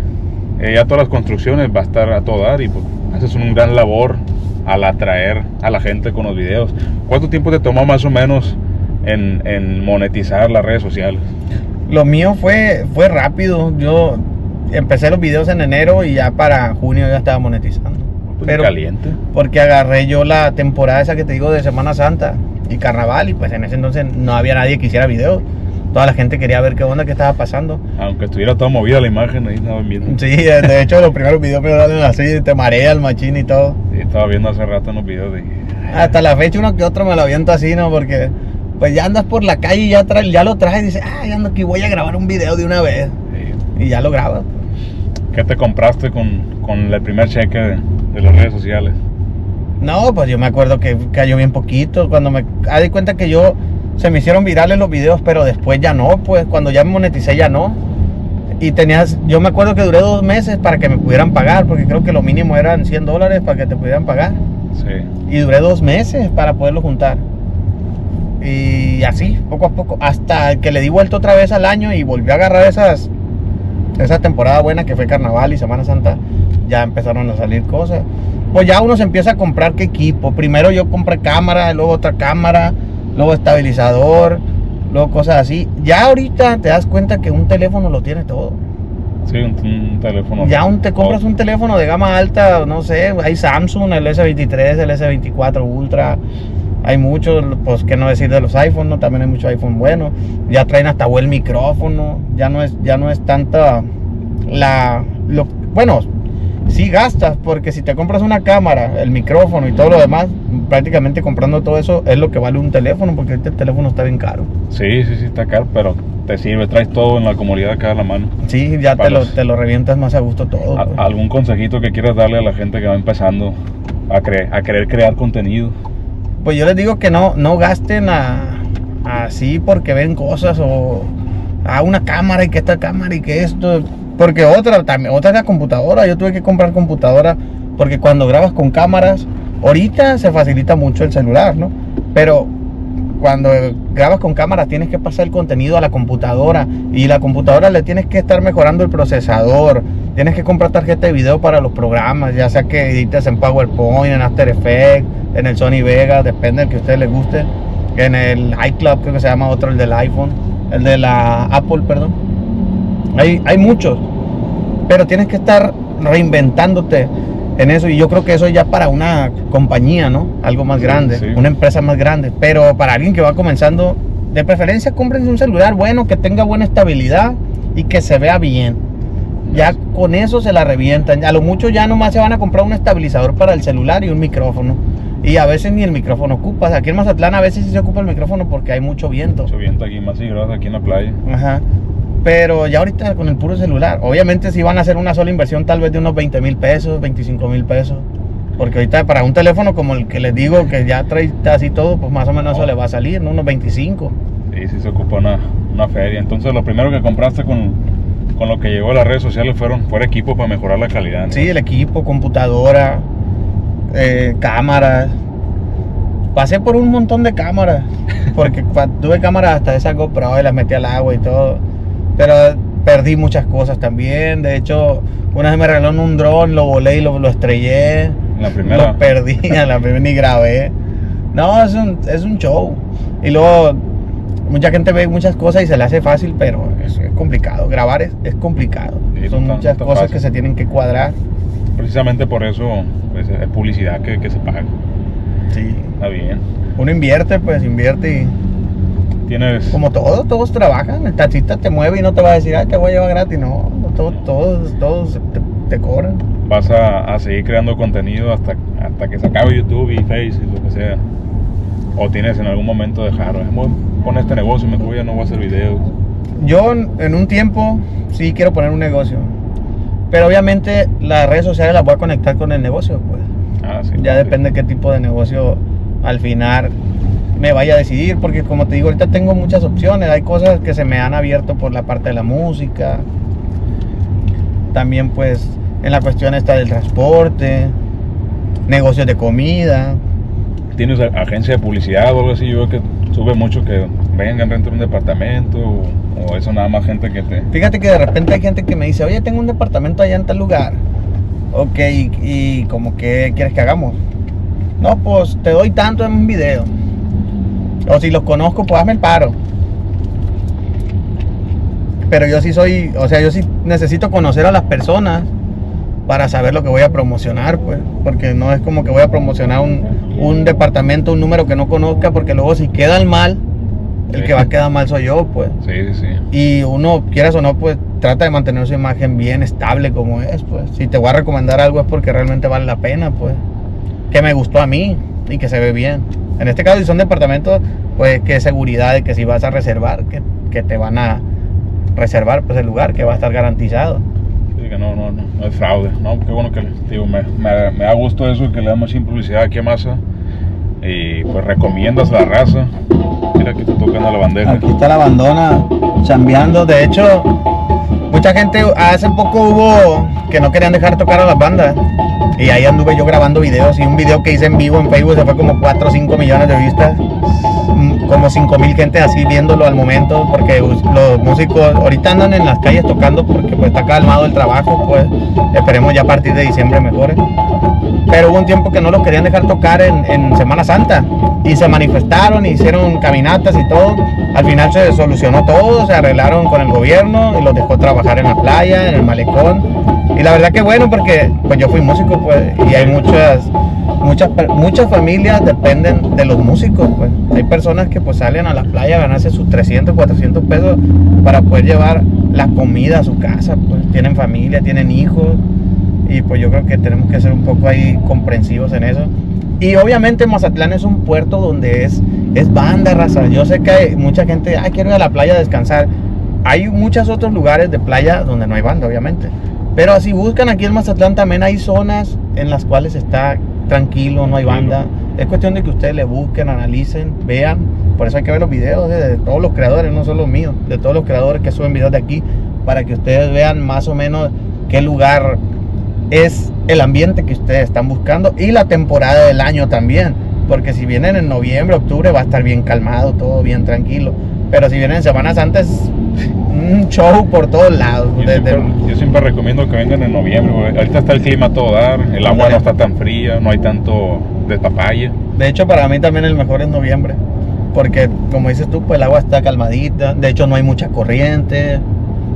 ya todas las construcciones va a estar a todo dar y pues, haces un gran labor al atraer a la gente con los videos. ¿Cuánto tiempo te tomó más o menos en monetizar las redes sociales? Lo mío fue rápido. Yo empecé los videos en enero y ya para junio ya estaba monetizando. Pero caliente. Porque agarré yo la temporada esa que te digo de Semana Santa y Carnaval y pues en ese entonces no había nadie que hiciera videos. Toda la gente quería ver qué onda, qué estaba pasando. Aunque estuviera toda movida la imagen, ahí estaba viendo. Sí, de hecho los primeros videos me dan así, te marea el machín y todo. Sí, estaba viendo hace rato unos videos de... Hasta la fecha uno que otro me lo aviento así, ¿no? Porque pues ya andas por la calle y ya lo traes y dices, ya ando aquí, voy a grabar un video de una vez. Sí. Y ya lo grabas. ¿Qué te compraste con el primer cheque de las redes sociales? No, pues yo me acuerdo que cayó bien poquito. Cuando me di cuenta que yo... Se me hicieron virales los videos, pero después ya no, pues cuando ya me moneticé ya no. Y yo me acuerdo que duré 2 meses para que me pudieran pagar, porque creo que lo mínimo eran $100 para que te pudieran pagar. Sí. Y duré 2 meses para poderlo juntar. Y así, poco a poco, hasta que le di vuelta otra vez al año y volví a agarrar esa temporada buena que fue Carnaval y Semana Santa, ya empezaron a salir cosas. Pues ya uno se empieza a comprar qué equipo. Primero yo compré cámara, luego otra cámara. Luego estabilizador, luego cosas así. Ya ahorita te das cuenta que un teléfono lo tiene todo. Sí, un teléfono. Ya te compras un teléfono de gama alta, no sé, hay Samsung, el S23, el S24 Ultra, Hay muchos, pues qué no decir de los iPhones, ¿no? También hay muchos iPhones buenos. Ya traen hasta buen micrófono. Ya no es tanta bueno, sí gastas, porque si te compras una cámara, el micrófono y todo lo demás, prácticamente comprando todo eso es lo que vale un teléfono, porque este teléfono está bien caro. Sí, sí, sí, está caro, pero te sirve, traes todo en la comodidad acá a la mano. Sí, ya te lo revientas más a gusto todo. Pues. ¿Algún consejito que quieras darle a la gente que va empezando a querer crear contenido? Pues yo les digo que no gasten así porque ven cosas o a una cámara y que esta cámara y que esto... Porque otra es la computadora. Yo tuve que comprar computadora porque cuando grabas con cámaras, ahorita se facilita mucho el celular, ¿no? Pero cuando grabas con cámaras tienes que pasar el contenido a la computadora y la computadora le tienes que estar mejorando el procesador. Tienes que comprar tarjeta de video para los programas, ya sea que edites en PowerPoint, en After Effects, en el Sony Vegas, depende del que a ustedes les guste. En el iCloud, creo que se llama otro, el del iPhone, el de la Apple, perdón. Hay muchos, pero tienes que estar reinventándote en eso, y yo creo que eso ya para una compañía, ¿no? Algo más grande, sí. Una empresa más grande, pero para alguien que va comenzando, de preferencia cómprense un celular bueno, que tenga buena estabilidad y que se vea bien. Ya con eso se la revientan. A lo mucho ya nomás se van a comprar un estabilizador para el celular y un micrófono. Y a veces ni el micrófono ocupas. Aquí en Mazatlán a veces sí se ocupa el micrófono porque hay mucho viento. Mucho viento aquí, más hidrosa aquí en la playa. Ajá. Pero ya ahorita con el puro celular, obviamente si van a hacer una sola inversión tal vez de unos 20,000 pesos, 25,000 pesos. Porque ahorita para un teléfono como el que les digo, que ya trae así todo, pues más o menos eso le va a salir, ¿no? Unos 25. Sí, sí se ocupa una feria. Entonces lo primero que compraste con lo que llegó a las redes sociales fue equipo para mejorar la calidad, ¿no? Sí, el equipo, computadora, cámaras. Pasé por un montón de cámaras, porque tuve cámaras hasta esas GoPro y las metí al agua y todo. Pero perdí muchas cosas también. De hecho, una vez me regalaron un dron, lo volé y lo estrellé. La primera. Lo perdí, a la primera ni grabé. No, es un show. Y luego, mucha gente ve muchas cosas y se le hace fácil, pero es complicado. Grabar es complicado. Sí, son muchas cosas fácil que se tienen que cuadrar. Precisamente por eso pues, es publicidad que se paga. Sí. Está bien. Uno invierte, pues invierte y... Como todos trabajan, el taxista te mueve y no te va a decir, ay, te voy a llevar gratis, no, todos te cobran. Vas a seguir creando contenido hasta que se acabe YouTube y Facebook y lo que sea, o tienes en algún momento dejar, pon este negocio, me voy, ya no voy a hacer videos. Yo en un tiempo sí quiero poner un negocio, pero obviamente las redes sociales las voy a conectar con el negocio, pues. Sí, ya depende de qué tipo de negocio al final me vaya a decidir, porque como te digo, ahorita tengo muchas opciones. Hay cosas que se me han abierto por la parte de la música, también pues en la cuestión esta del transporte, negocios de comida. ¿Tienes agencia de publicidad o algo así? Yo veo que sube mucho que vengan dentro de un departamento o eso, nada más gente que te... Fíjate que de repente hay gente que me dice, oye, tengo un departamento allá en tal lugar. Ok, ¿y como qué quieres que hagamos? No, pues te doy tanto en un video. O si los conozco, pues hazme el paro. Pero yo sí soy, o sea, yo sí necesito conocer a las personas para saber lo que voy a promocionar, pues. Porque no es como que voy a promocionar un departamento, un número que no conozca, porque luego si quedan mal, el que va a quedar mal soy yo, pues. Sí, sí, sí. Y uno, quieras o no, pues trata de mantener su imagen bien estable como es, pues. Si te voy a recomendar algo es porque realmente vale la pena, pues. Que me gustó a mí y que se ve bien. En este caso, si son departamentos, pues qué seguridad de que si vas a reservar, que te van a reservar pues el lugar, que va a estar garantizado. Sí, que no es fraude. No, qué bueno que digo, me da gusto eso, que le damos sin publicidad aquí a Maza. Y pues recomiendas la raza. Mira, aquí te tocan a la bandera. Aquí está la bandona chambeando. De hecho, mucha gente, hace poco hubo que no querían dejar tocar a las bandas. Y ahí anduve yo grabando videos, y un video que hice en vivo en Facebook se fue como 4 o 5 millones de vistas, como 5,000 gente así viéndolo al momento, porque los músicos ahorita andan en las calles tocando porque pues está calmado el trabajo, pues esperemos ya a partir de diciembre mejores. Pero hubo un tiempo que no los querían dejar tocar en Semana Santa, y se manifestaron, hicieron caminatas y todo. Al final se solucionó todo, se arreglaron con el gobierno y los dejó trabajar en la playa, en el malecón. Y la verdad que bueno, porque pues yo fui músico, pues, y hay muchas familias dependen de los músicos, pues. Hay personas que pues salen a la playa a ganarse sus 300, 400 pesos para poder llevar la comida a su casa, pues. Tienen familia, tienen hijos, y pues yo creo que tenemos que ser un poco ahí comprensivos en eso. Y obviamente Mazatlán es un puerto donde es banda, raza. Yo sé que hay mucha gente, ay, quiero ir a la playa a descansar. Hay muchos otros lugares de playa donde no hay banda, obviamente. Pero si buscan aquí en Mazatlán también hay zonas en las cuales está tranquilo, no hay banda. Es cuestión de que ustedes le busquen, analicen, vean. Por eso hay que ver los videos de todos los creadores, no solo míos, de todos los creadores que suben videos de aquí, para que ustedes vean más o menos qué lugar es el ambiente que ustedes están buscando y la temporada del año también. Porque si vienen en noviembre, octubre, va a estar bien calmado, todo bien tranquilo. Pero si vienen semanas antes, un show por todos lados. Yo siempre recomiendo que vengan en noviembre. Ahorita está el clima a todo dar, el agua no está tan fría, no hay tanto destapalle. De hecho, para mí también el mejor es noviembre, porque como dices tú, pues el agua está calmadita. De hecho, no hay mucha corriente.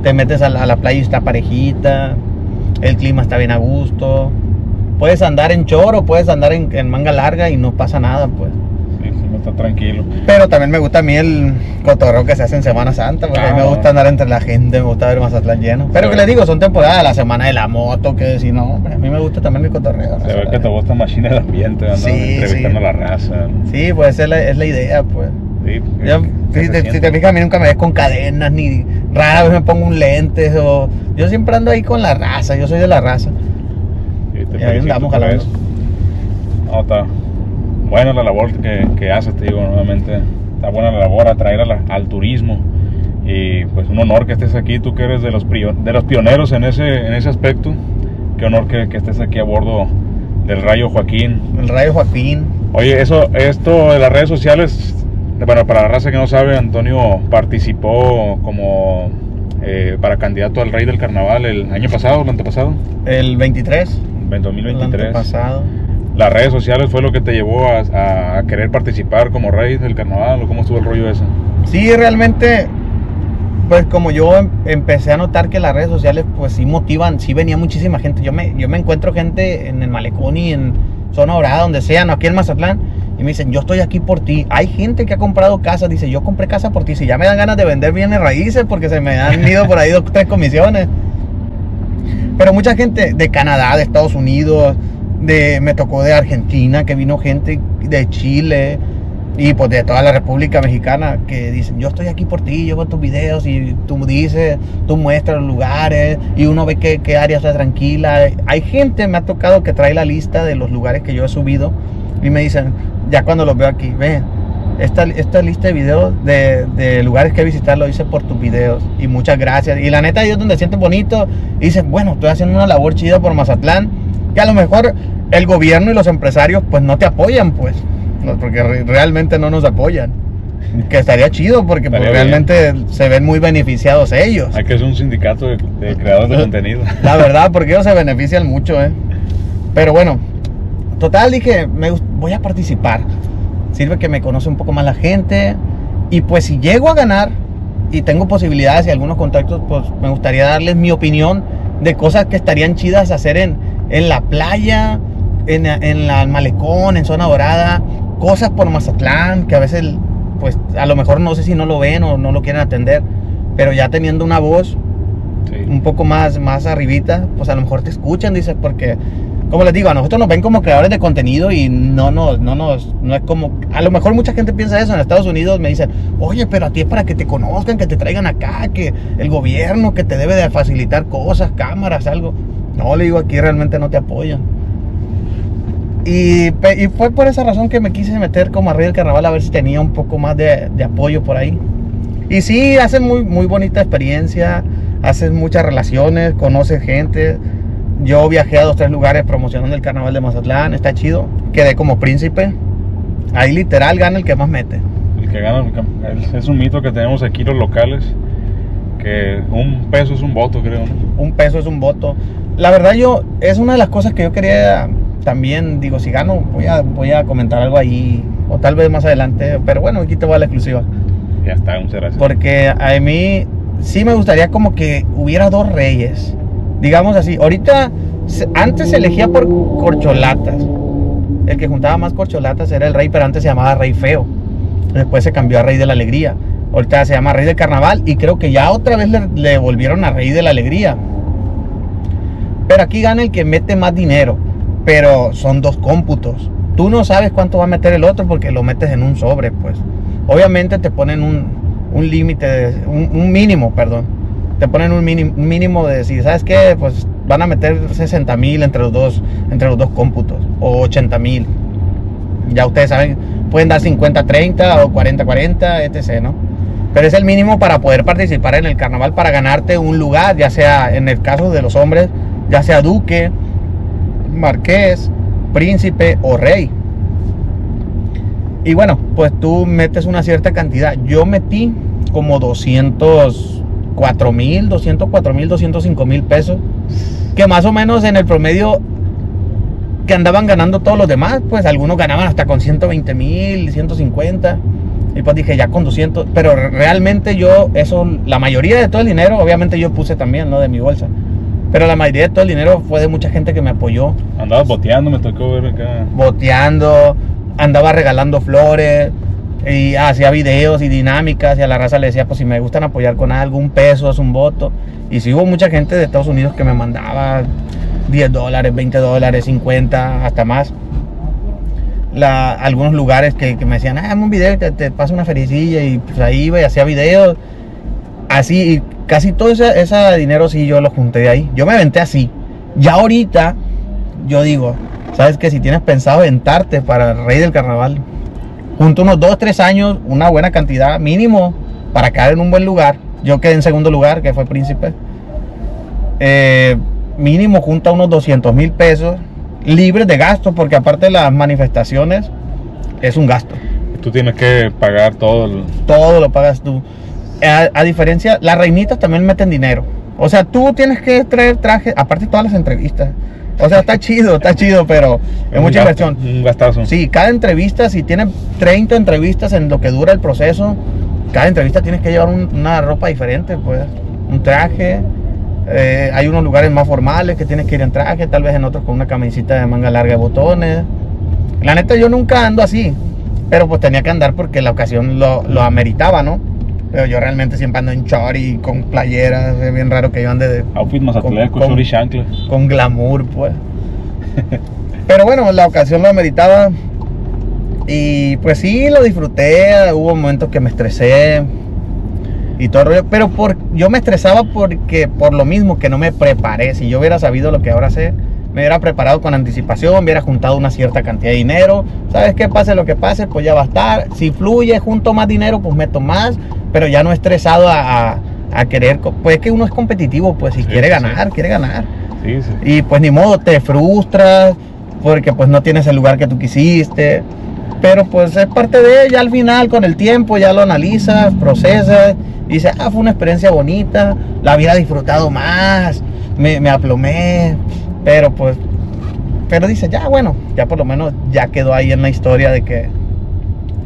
Te metes a la playa y está parejita. El clima está bien a gusto. Puedes andar en choro, puedes andar en manga larga y no pasa nada, pues. Está tranquilo. Pero también me gusta a mí el cotorreo que se hace en Semana Santa, porque a mí me gusta andar entre la gente, me gusta ver Mazatlán lleno. Pero que les digo, son temporadas, la semana de la moto, que si no, a mí me gusta también el cotorreo. Se ve que te gusta más el ambiente, andar entrevistando a la raza. Sí, pues esa es la idea, pues. Sí, yo, si te fijas, a mí nunca me ves con cadenas, ni rara vez me pongo un lente, o yo siempre ando ahí con la raza, yo soy de la raza. Y ahí andamos a la vez. No, está buena la labor que haces, te digo, nuevamente. Está buena la labor, atraer al turismo. Y pues un honor que estés aquí, tú que eres de los pioneros en ese aspecto. Qué honor que estés aquí a bordo del Rayo Joaquín. El Rayo Joaquín. Oye, esto de las redes sociales, bueno, para la raza que no sabe, Antonio participó como para candidato al Rey del Carnaval el año pasado, el antepasado. El 23. 2023. El antepasado. ¿Las redes sociales fue lo que te llevó a querer participar como Rey del Carnaval, o cómo estuvo el rollo ese? Sí, realmente, pues como yo empecé a notar que las redes sociales pues sí motivan, sí venía muchísima gente. Yo me encuentro gente en el Malecón y en Zona Dorada, donde sean, aquí en Mazatlán, y me dicen, yo estoy aquí por ti. Hay gente que ha comprado casas, dice, yo compré casa por ti. Si ya me dan ganas de vender bienes raíces porque se me han ido por ahí 2 o 3 comisiones. Pero mucha gente de Canadá, de Estados Unidos, me tocó de Argentina, que vino gente de Chile y pues de toda la República Mexicana, que dicen, yo estoy aquí por ti, yo veo tus videos y tú dices, tú muestras los lugares y uno ve qué área está tranquila. Hay gente, me ha tocado, que trae la lista de los lugares que yo he subido y me dicen, ya cuando los veo aquí, ve, esta lista de videos de lugares que visitar lo hice por tus videos y muchas gracias. Y la neta, ellos donde sienten bonito y dicen, bueno, estoy haciendo una labor chida por Mazatlán, que a lo mejor el gobierno y los empresarios pues no te apoyan, pues, porque realmente no nos apoyan, que estaría chido, porque pues, realmente se ven muy beneficiados ellos. Hay que ser un sindicato de creadores de contenido, la verdad, porque ellos se benefician mucho, pero bueno, total, dije, voy a participar, sirve que me conoce un poco más la gente, y pues si llego a ganar y tengo posibilidades y algunos contactos, pues me gustaría darles mi opinión de cosas que estarían chidas hacer en la playa, en el Malecón, en Zona Dorada, cosas por Mazatlán que a veces, pues a lo mejor no sé si no lo ven o no lo quieren atender, pero ya teniendo una voz un poco más arribita, pues a lo mejor te escuchan, dices, porque como les digo, a nosotros nos ven como creadores de contenido y no es como, a lo mejor mucha gente piensa eso. En Estados Unidos me dicen, oye, pero a ti es para que te conozcan, que te traigan acá, que el gobierno que te debe de facilitar cosas, cámaras, algo. No, le digo, aquí realmente no te apoyan. Y fue por esa razón que me quise meter como a Rey del Carnaval, a ver si tenía un poco más de apoyo por ahí. Y sí, haces muy, muy bonita experiencia, haces muchas relaciones, conoces gente. Yo viajé a 2 o 3 lugares promocionando el Carnaval de Mazatlán, está chido. Quedé como príncipe. Ahí literal gana el que más mete. El que gana, es un mito que tenemos aquí los locales, que un peso es un voto, creo, ¿no? Un peso es un voto. La verdad, es una de las cosas que yo quería también, digo, si gano voy a comentar algo ahí, o tal vez más adelante, pero bueno, aquí te voy a la exclusiva. Ya está, muchas gracias. Porque a mí sí me gustaría como que hubiera 2 reyes. digamos así. Ahorita, antes se elegía por corcholatas. El que juntaba más corcholatas era el rey, pero antes se llamaba Rey Feo. Después se cambió a Rey de la Alegría. Ahorita se llama Rey del Carnaval y creo que ya otra vez le volvieron a Rey de la Alegría. Pero aquí gana el que mete más dinero. Pero son dos cómputos. Tú no sabes cuánto va a meter el otro porque lo metes en un sobre, pues. Obviamente te ponen un límite, un mínimo, perdón. Te ponen un mínimo de decir, ¿sabes qué? Pues van a meter 60,000 entre los dos cómputos o 80,000. Ya ustedes saben, pueden dar 50-30 o 40-40, etc., ¿no? Pero es el mínimo para poder participar en el carnaval, para ganarte un lugar, ya sea en el caso de los hombres, ya sea duque, marqués, príncipe o rey. Y bueno, pues tú metes una cierta cantidad. Yo metí como 204,000 pesos, que más o menos en el promedio que andaban ganando todos los demás, pues algunos ganaban hasta con 120,000, 150, y pues dije ya con 200, pero realmente yo eso, la mayoría de todo el dinero, obviamente yo puse también, ¿no?, de mi bolsa, pero la mayoría de todo el dinero fue de mucha gente que me apoyó. Andaba boteando, me tocó ver acá. Boteando, andaba regalando flores, y hacía videos y dinámicas, y a la raza le decía, pues si me gustan apoyar con algo, un peso es un voto, y sí hubo mucha gente de Estados Unidos que me mandaba $10, $20, 50, hasta más. Algunos lugares que me decían, hazme un video, te paso una fericilla, y pues ahí iba y hacía videos. Así, y casi todo ese dinero sí yo lo junté de ahí. Yo me aventé así. Ya ahorita, yo digo, ¿sabes qué? Si tienes pensado aventarte para el Rey del Carnaval, junto unos 2-3 años, una buena cantidad mínimo para caer en un buen lugar. Yo quedé en segundo lugar, que fue príncipe. Mínimo junta unos 200,000 pesos libres de gastos, porque aparte de las manifestaciones es un gasto. Tú tienes que pagar todo. Todo lo pagas tú. A diferencia, las reinitas también meten dinero. O sea, tú tienes que traer trajes, aparte de todas las entrevistas. O sea, está chido, pero es mucha inversión. Un gastazo. Sí, cada entrevista, si tienes 30 entrevistas en lo que dura el proceso, cada entrevista tienes que llevar una ropa diferente, pues, un traje. Hay unos lugares más formales que tienes que ir en traje, tal vez en otros con una camisita de manga larga de botones. La neta yo nunca ando así, pero pues tenía que andar porque la ocasión lo ameritaba, ¿no? Pero yo realmente siempre ando en short y con playeras, es bien raro que yo ande de outfit mazatlán, con chanclas, con glamour, pues. Pero bueno, la ocasión lo ameritaba y pues sí, lo disfruté, hubo momentos que me estresé y todo el rollo, pero yo me estresaba porque por lo mismo que no me preparé. Si yo hubiera sabido lo que ahora sé, me hubiera preparado con anticipación, hubiera juntado una cierta cantidad de dinero. ¿Sabes qué? Pase lo que pase, pues ya va a estar. Si fluye, junto más dinero, pues meto más, pero ya no estresado a querer. Pues es que uno es competitivo, pues si sí, quiere ganar, sí. Quiere ganar. Sí, sí. Y pues ni modo, te frustras porque pues no tienes el lugar que tú quisiste. Pero pues es parte de ella, al final con el tiempo ya lo analizas, procesas y dices, ah, fue una experiencia bonita, la hubiera disfrutado más, me aplomé, pero pues, pero dices, ya bueno, ya por lo menos ya quedó ahí en la historia de que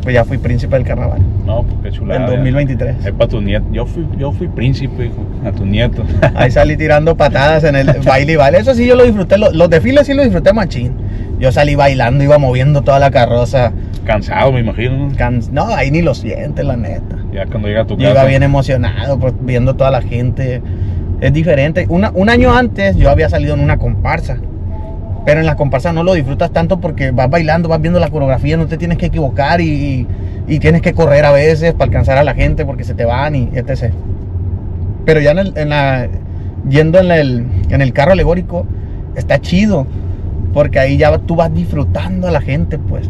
pues ya fui príncipe del carnaval. No, pues qué chulada. En 2023. Es para tu nieto, yo fui príncipe, hijo, a tu nieto. Ahí salí tirando patadas en el baile y baile, eso sí yo lo disfruté, los desfiles sí lo disfruté machín. Yo salí bailando, iba moviendo toda la carroza. Cansado, me imagino. No, ahí ni lo sientes, la neta. Ya cuando llega a tu casa. Yo iba bien emocionado, pues, viendo toda la gente. Es diferente. Un año antes yo había salido en una comparsa. Pero en las comparsas no lo disfrutas tanto porque vas bailando, vas viendo la coreografía, no te tienes que equivocar y tienes que correr a veces para alcanzar a la gente porque se te van y etc. Pero ya yendo en el carro alegórico está chido. Porque ahí ya tú vas disfrutando a la gente, pues.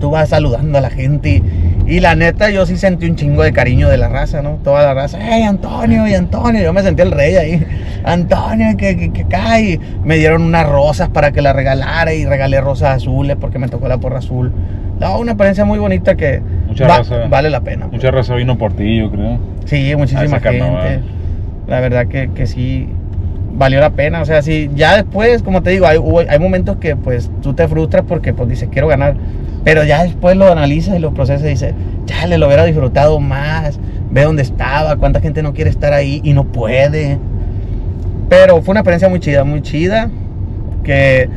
Tú vas saludando a la gente. Y la neta, yo sí sentí un chingo de cariño de la raza, ¿no? Toda la raza, ¡hey, Antonio! ¡Y Antonio! Yo me sentí el rey ahí. ¡Antonio, que cae! Me dieron unas rosas para que las regalara y regalé rosas azules porque me tocó la porra azul. No, una experiencia muy bonita que vale la pena. Mucha raza vino por ti, yo creo. Sí, muchísima gente. La verdad que sí. Valió la pena, o sea, sí, ya después, como te digo, hay momentos que pues tú te frustras porque pues dices, quiero ganar, pero ya después lo analizas y lo procesas y dices, chale, lo hubiera disfrutado más, ve dónde estaba, cuánta gente no quiere estar ahí y no puede, Pero fue una experiencia muy chida, muy chida, que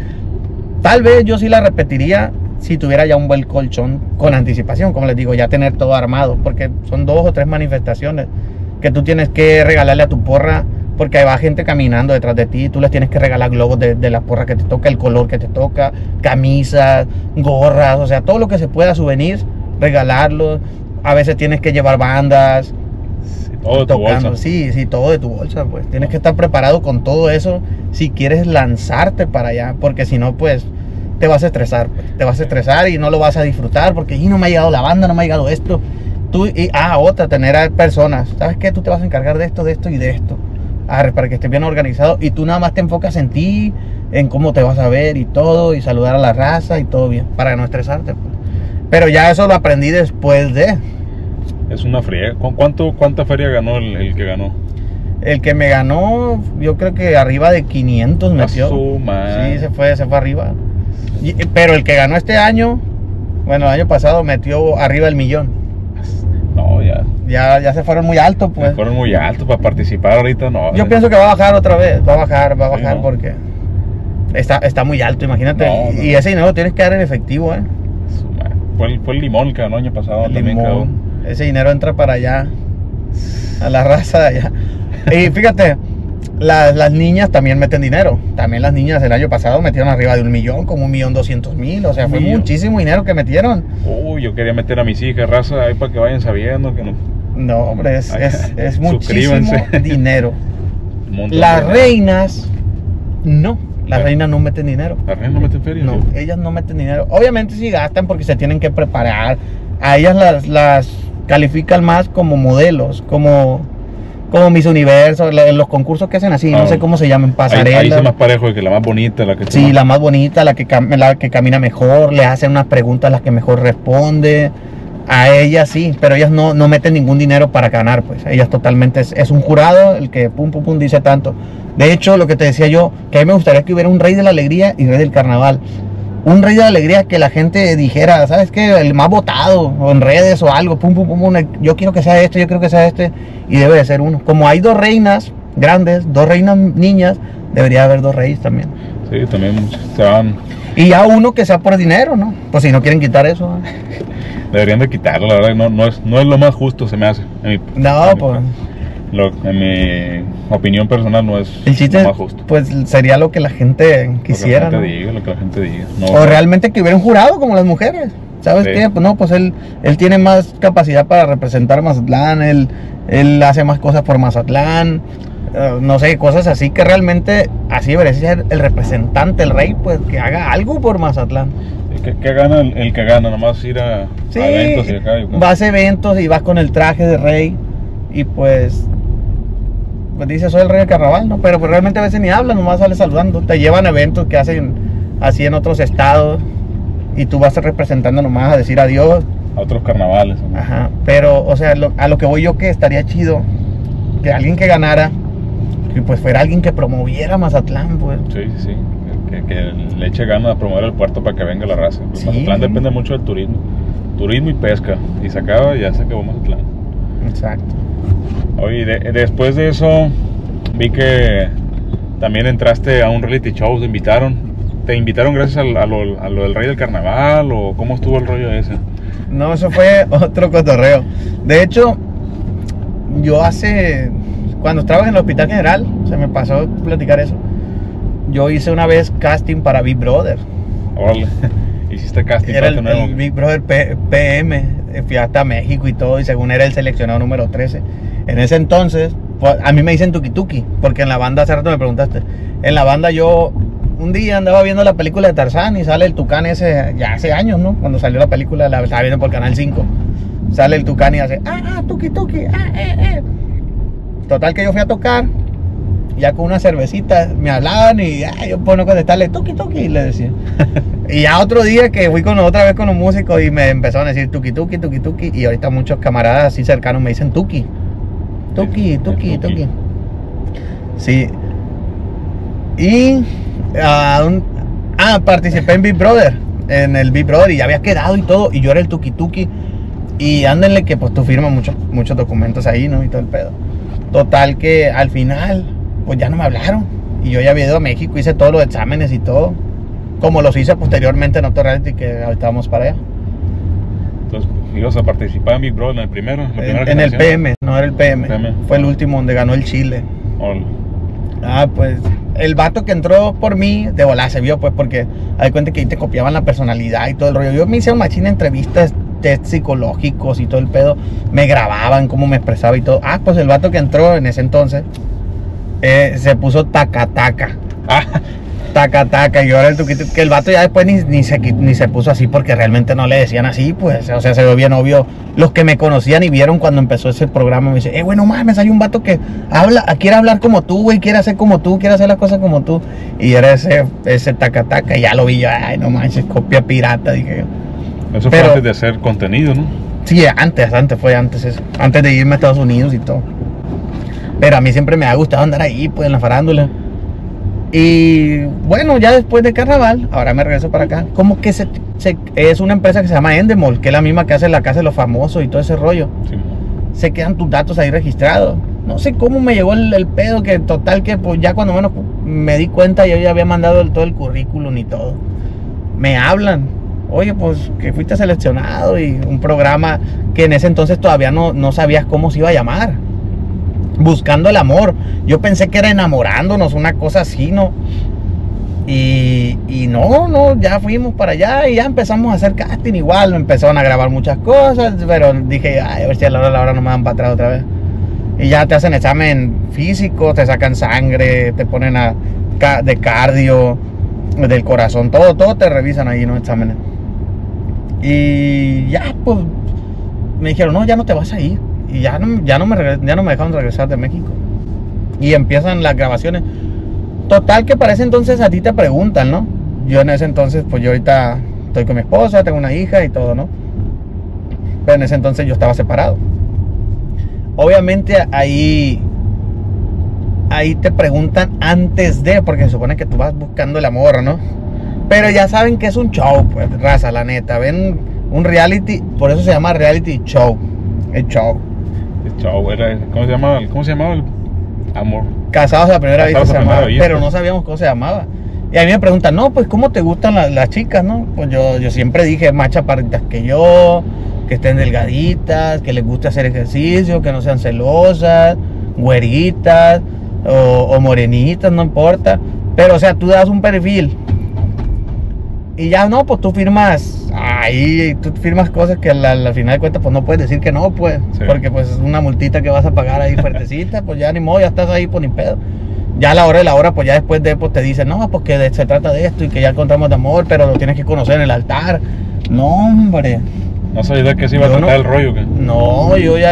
tal vez yo sí la repetiría si tuviera ya un buen colchón con anticipación, como les digo, ya tener todo armado, porque son 2 o 3 manifestaciones que tú tienes que regalarle a tu porra, porque ahí va gente caminando detrás de ti, tú les tienes que regalar globos de las porras que te toca, el color que te toca, camisas, gorras, o sea, todo lo que se pueda, souvenirs, regalarlos. A veces tienes que llevar bandas, todo de tu bolsa. Sí, todo de tu bolsa, pues tienes que estar preparado con todo eso si quieres lanzarte para allá, porque si no, pues te vas a estresar, y no lo vas a disfrutar, porque no me ha llegado la banda, no me ha llegado esto. Tú y otra, tener a personas, ¿sabes qué? Tú te vas a encargar de esto y de esto, para que estés bien organizado, y tú nada más te enfocas en ti, en cómo te vas a ver y todo, y saludar a la raza y todo bien, para no estresarte, pues. Pero ya eso lo aprendí después de... Es una friega. ¿Cuánta feria ganó el que ganó? El que me ganó, yo creo que arriba de 500 metió. Sí, se fue arriba. Pero el que ganó este año, bueno, el año pasado metió arriba del 1.000.000. No, ya se fueron muy altos, pues. Se fueron muy altos para participar ahorita, no. Yo pienso que va a bajar otra vez, va a bajar, ¿no? Porque está muy alto, imagínate. No. Y ese dinero tienes que dar en efectivo, ¿eh? Fue el limón que ganó el año pasado, el también quedó. Ese dinero entra para allá, a la raza de allá. Y fíjate, las niñas también meten dinero. También las niñas el año pasado metieron arriba de 1.000.000, como 1.200.000. O sea, fue muchísimo dinero que metieron. Uy, yo quería meter a mis hijas, raza, ahí para que vayan sabiendo que no. No, hombre, es muchísimo dinero. Las reinas, no. Las reinas no meten dinero. ¿Las reinas no meten feria? No, ¿sí? Ellas no meten dinero. Obviamente sí gastan porque se tienen que preparar. A ellas las califican más como modelos, como Miss Universo, en los concursos que hacen así, no sé cómo se llaman, pasarelas. Ahí son más parejos, que la más bonita, la que... Sí, la más bonita, la que camina mejor, les hacen unas preguntas a las que mejor responde. A ellas sí, pero ellas no meten ningún dinero para ganar, pues. Ellas totalmente es un jurado el que pum, pum, pum dice tanto. De hecho, lo que te decía yo, que a mí me gustaría que hubiera un Rey de la Alegría y Rey del Carnaval. Un Rey de la Alegría que la gente dijera, ¿sabes qué? El más votado, o en redes o algo, pum, pum, pum, yo quiero que sea este, yo quiero que sea este. Y debe de ser uno. Como hay 2 reinas grandes, 2 reinas niñas, debería haber 2 reyes también. Sí, también se van. Y ya uno que sea por dinero, ¿no? Pues si no quieren quitar eso, ¿no? Deberían de quitarlo, la verdad, no es lo más justo, se me hace. En mi opinión personal no es lo más justo. Pues sería lo que la gente quisiera. Lo que la gente diga. No, o realmente que hubiera un jurado como las mujeres. ¿Sabes qué? Pues no, pues él tiene más capacidad para representar Mazatlán, él hace más cosas por Mazatlán. No sé, cosas así que realmente así debería ser el representante, el rey, pues que haga algo por Mazatlán. ¿Qué gana el que gana? Nomás ir a eventos y acá. Vas a eventos y vas con el traje de rey y pues dices, soy el rey del carnaval, ¿no? Pero pues, realmente a veces ni hablan, nomás sales saludando. Te llevan a eventos que hacen así en otros estados y tú vas representando nomás a decir adiós. A otros carnavales, ¿no? Ajá, pero o sea, a lo que voy yo, que estaría chido que alguien que ganara, que pues fuera alguien que promoviera Mazatlán, pues. Sí. Que le eche ganas a promover el puerto para que venga la raza. Pues sí. Mazatlán depende mucho del turismo y pesca. Y se acaba, ya se acabó Mazatlán. Exacto. Oye, después de eso, vi que también entraste a un reality show, te invitaron. ¿Te invitaron gracias a lo del Rey del Carnaval o cómo estuvo el rollo ese? No, eso fue otro cotorreo. De hecho, yo cuando trabajé en el Hospital General, se me pasó platicar eso. Yo hice una vez casting para Big Brother. Órale, hiciste casting para tu nuevo. El Big Brother PM, fui hasta México y todo, y según era el seleccionado número 13. En ese entonces, pues, a mí me dicen Tuki Tuki, porque en la banda, hace rato me preguntaste, en la banda yo un día andaba viendo la película de Tarzán y sale el Tucán ese, ya hace años, ¿no? Cuando salió la película, la estaba viendo por Canal 5, sale el Tucán y hace, Tuki Tuki, Total que yo fui a tocar. Ya con una cervecita me hablaban y yo por no contestarle tuki tuki le decía. Y ya otro día que fui otra vez con los músicos y me empezaron a decir tuki tuki tuki tuki, y ahorita muchos camaradas así cercanos me dicen tuki tuki tuki tuki. Sí. Y participé en Big Brother, en el Big Brother, y ya había quedado y todo, y yo era el tuki tuki, y ándenle que pues tú firmas muchos documentos ahí, ¿no? Y todo el pedo. Total que al final pues ya no me hablaron. Y yo ya había ido a México, hice todos los exámenes y todo, como los hice posteriormente en otro reality que estábamos para allá. Entonces, ibas a participar en Big Brother, en el primero. En el PM, no era el PM. Fue el último donde ganó el Chile. Hola. Ah, pues el vato que entró por mí, de volada se vio, pues, porque hay cuenta que ahí te copiaban la personalidad y todo el rollo. Yo me hice un machín de entrevistas, test psicológicos y todo el pedo. Me grababan cómo me expresaba y todo. Ah, pues el vato que entró en ese entonces se puso taca-taca. Ah, taca-taca. Y ahora el tuquito, que el vato ya después ni se puso así, porque realmente no le decían así, pues. O sea, se vio bien obvio. Los que me conocían y vieron cuando empezó ese programa me dicen, bueno, mames, hay un vato que habla, quiere hablar como tú, güey, quiere hacer como tú, quiere hacer las cosas como tú. Y era ese taca-taca. Y ya lo vi yo, ay, no manches, copia pirata, dije yo. Eso fue antes de hacer contenido, ¿no? Sí, antes fue antes eso. Antes de irme a Estados Unidos y todo. Pero a mí siempre me ha gustado andar ahí, pues, en la farándula. Y bueno, ya después de Carnaval, ahora me regreso para acá. Como que es una empresa que se llama Endemol, que es la misma que hace la casa de los famosos y todo ese rollo. Sí. Se quedan tus datos ahí registrados. No sé cómo me llegó el pedo, que total que pues ya cuando menos me di cuenta yo ya había mandado todo el currículum y todo. Me hablan, oye, pues que fuiste seleccionado y un programa que en ese entonces todavía no sabías cómo se iba a llamar. Buscando el amor. Yo pensé que era enamorándonos, una cosa así, ¿no? Y no, ya fuimos para allá y ya empezamos a hacer casting igual. Empezaron a grabar muchas cosas, pero dije, ay, a ver si a la hora no me dan para atrás otra vez. Y ya te hacen examen físico, te sacan sangre, te ponen de cardio, del corazón, todo te revisan ahí, ¿no? Exámenes. Y ya, pues, me dijeron, no, ya no te vas a ir. Y ya no me dejaron regresar de México. Y empiezan las grabaciones. Total que para ese entonces a ti te preguntan, ¿no? Yo en ese entonces, pues yo ahorita estoy con mi esposa, tengo una hija y todo, ¿no? Pero en ese entonces yo estaba separado. Obviamente ahí te preguntan antes de, porque se supone que tú vas buscando el amor, ¿no? Pero ya saben que es un show, pues, raza, la neta. Ven un reality, por eso se llama reality show. El show. ¿Cómo se llamaba el amor? Casados a la primera vista se llamaba, pero no sabíamos cómo se llamaba. Y a mí me preguntan, no, pues, ¿cómo te gustan las chicas, no? Pues yo siempre dije, más chaparritas que yo, que estén delgaditas, que les guste hacer ejercicio, que no sean celosas, güeritas o morenitas, no importa. Pero, o sea, tú das un perfil y ya no, pues tú firmas ahí, tú firmas cosas que al final de cuentas pues no puedes decir que no, pues, sí. Porque pues es una multita que vas a pagar ahí fuertecita, pues ya ni modo, ya estás ahí, pues ni pedo. Ya a la hora de la hora, pues ya después de, pues te dicen, no, pues que se trata de esto y que ya encontramos de amor, pero lo tienes que conocer en el altar. No, hombre. No sabía de qué se iba a tratar, no, el rollo. ¿Qué? No, yo ya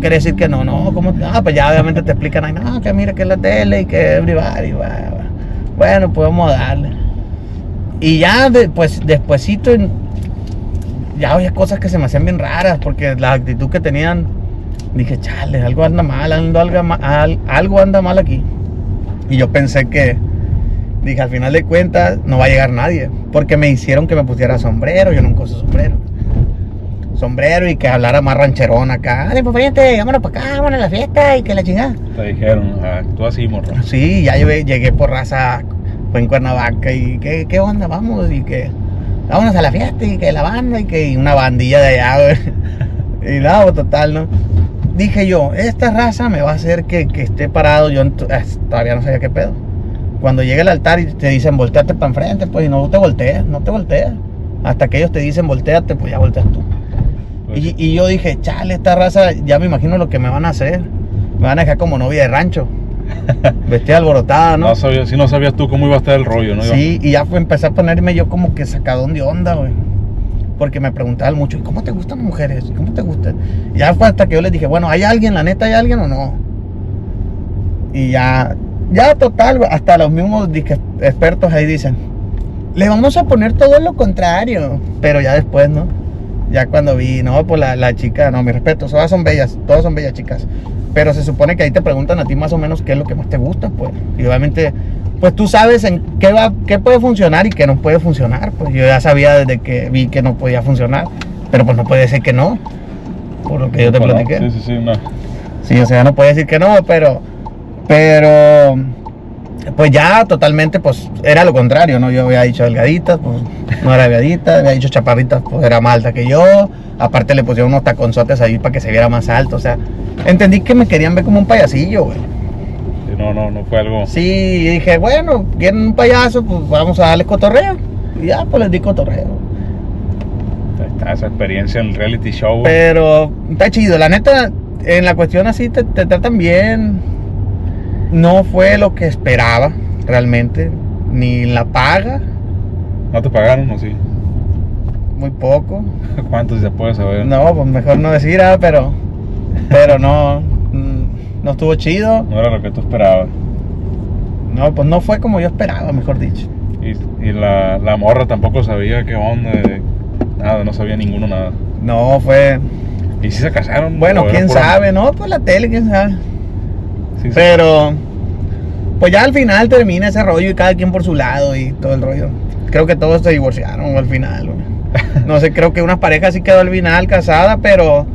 quería decir que no, ¿cómo? Ah, pues ya obviamente te explican ahí, no, que mira que es la tele y que everybody, bueno, pues vamos a darle. Y ya pues despuesito ya había cosas que se me hacían bien raras, porque la actitud que tenían, dije, chale, algo anda mal aquí. Y yo pensé que, dije, al final de cuentas no va a llegar nadie, porque me hicieron que me pusiera sombrero, yo nunca uso sombrero y que hablara más rancherón acá, dale, pues vente, vámonos para acá, vámonos a la fiesta y que la chingada. Te dijeron, tú así, morro. Sí, ya llegué por raza. Fue en Cuernavaca y qué onda, vamos, y que vámonos a la fiesta y que la banda y que una bandilla de allá, güey. Y nada, pues, total, ¿no? Dije yo, esta raza me va a hacer que esté parado, yo todavía no sabía qué pedo. Cuando llegue al altar y te dicen, volteate para enfrente, pues, y no te volteas. Hasta que ellos te dicen, volteate, pues ya volteas tú. Pues, y yo dije, chale, esta raza, ya me imagino lo que me van a hacer. Me van a dejar como novia de rancho. Vestía alborotada, ¿no? Si no sabías tú cómo iba a estar el rollo, ¿no? Sí, y ya fue empezar a ponerme yo como que sacadón de onda, güey. Porque me preguntaban mucho, ¿y cómo te gustan las mujeres? ¿Cómo te gustan? Y ya fue hasta que yo les dije, bueno, ¿hay alguien? ¿La neta hay alguien o no? Y ya total, hasta los mismos expertos ahí dicen, le vamos a poner todo lo contrario. Pero ya después, ¿no? Ya cuando vi, no, pues la chica, no, mi respeto, todas son bellas chicas. Pero se supone que ahí te preguntan a ti más o menos qué es lo que más te gusta, pues. Y obviamente, pues tú sabes en qué puede funcionar y qué no puede funcionar. Pues yo ya sabía desde que vi que no podía funcionar, pero pues no puede decir que no, por lo que yo te platiqué. Sí, no. Sí, o sea, no puede decir que no, pero Pero pues ya totalmente pues era lo contrario, ¿no? Yo había dicho delgadita, pues no era delgadita, había dicho chaparrita, pues era más alta que yo. Aparte le pusieron unos taconzotes ahí para que se viera más alto, o sea, entendí que me querían ver como un payasillo, güey. No fue algo. Sí, dije, bueno, quieren un payaso, pues vamos a darles cotorreo. Y ya, pues les di cotorreo. Está esa experiencia en el reality show. Pero está chido, la neta, en la cuestión así te tratan bien. No fue lo que esperaba realmente, ni la paga. ¿No te pagaron o sí? Muy poco. ¿Cuántos se puede saber? No, pues mejor no decir, pero no estuvo chido. No era lo que tú esperabas. No, pues no fue como yo esperaba, mejor dicho. Y la morra tampoco sabía qué onda, nada, no sabía ninguno nada. No, fue... ¿Y si se casaron? Bueno, quién sabe, no, pues la tele, quién sabe. Sí, pero sí, pues ya al final termina ese rollo y cada quien por su lado y todo el rollo. Creo que todos se divorciaron al final. No sé, creo que una pareja sí quedó al final casada, pero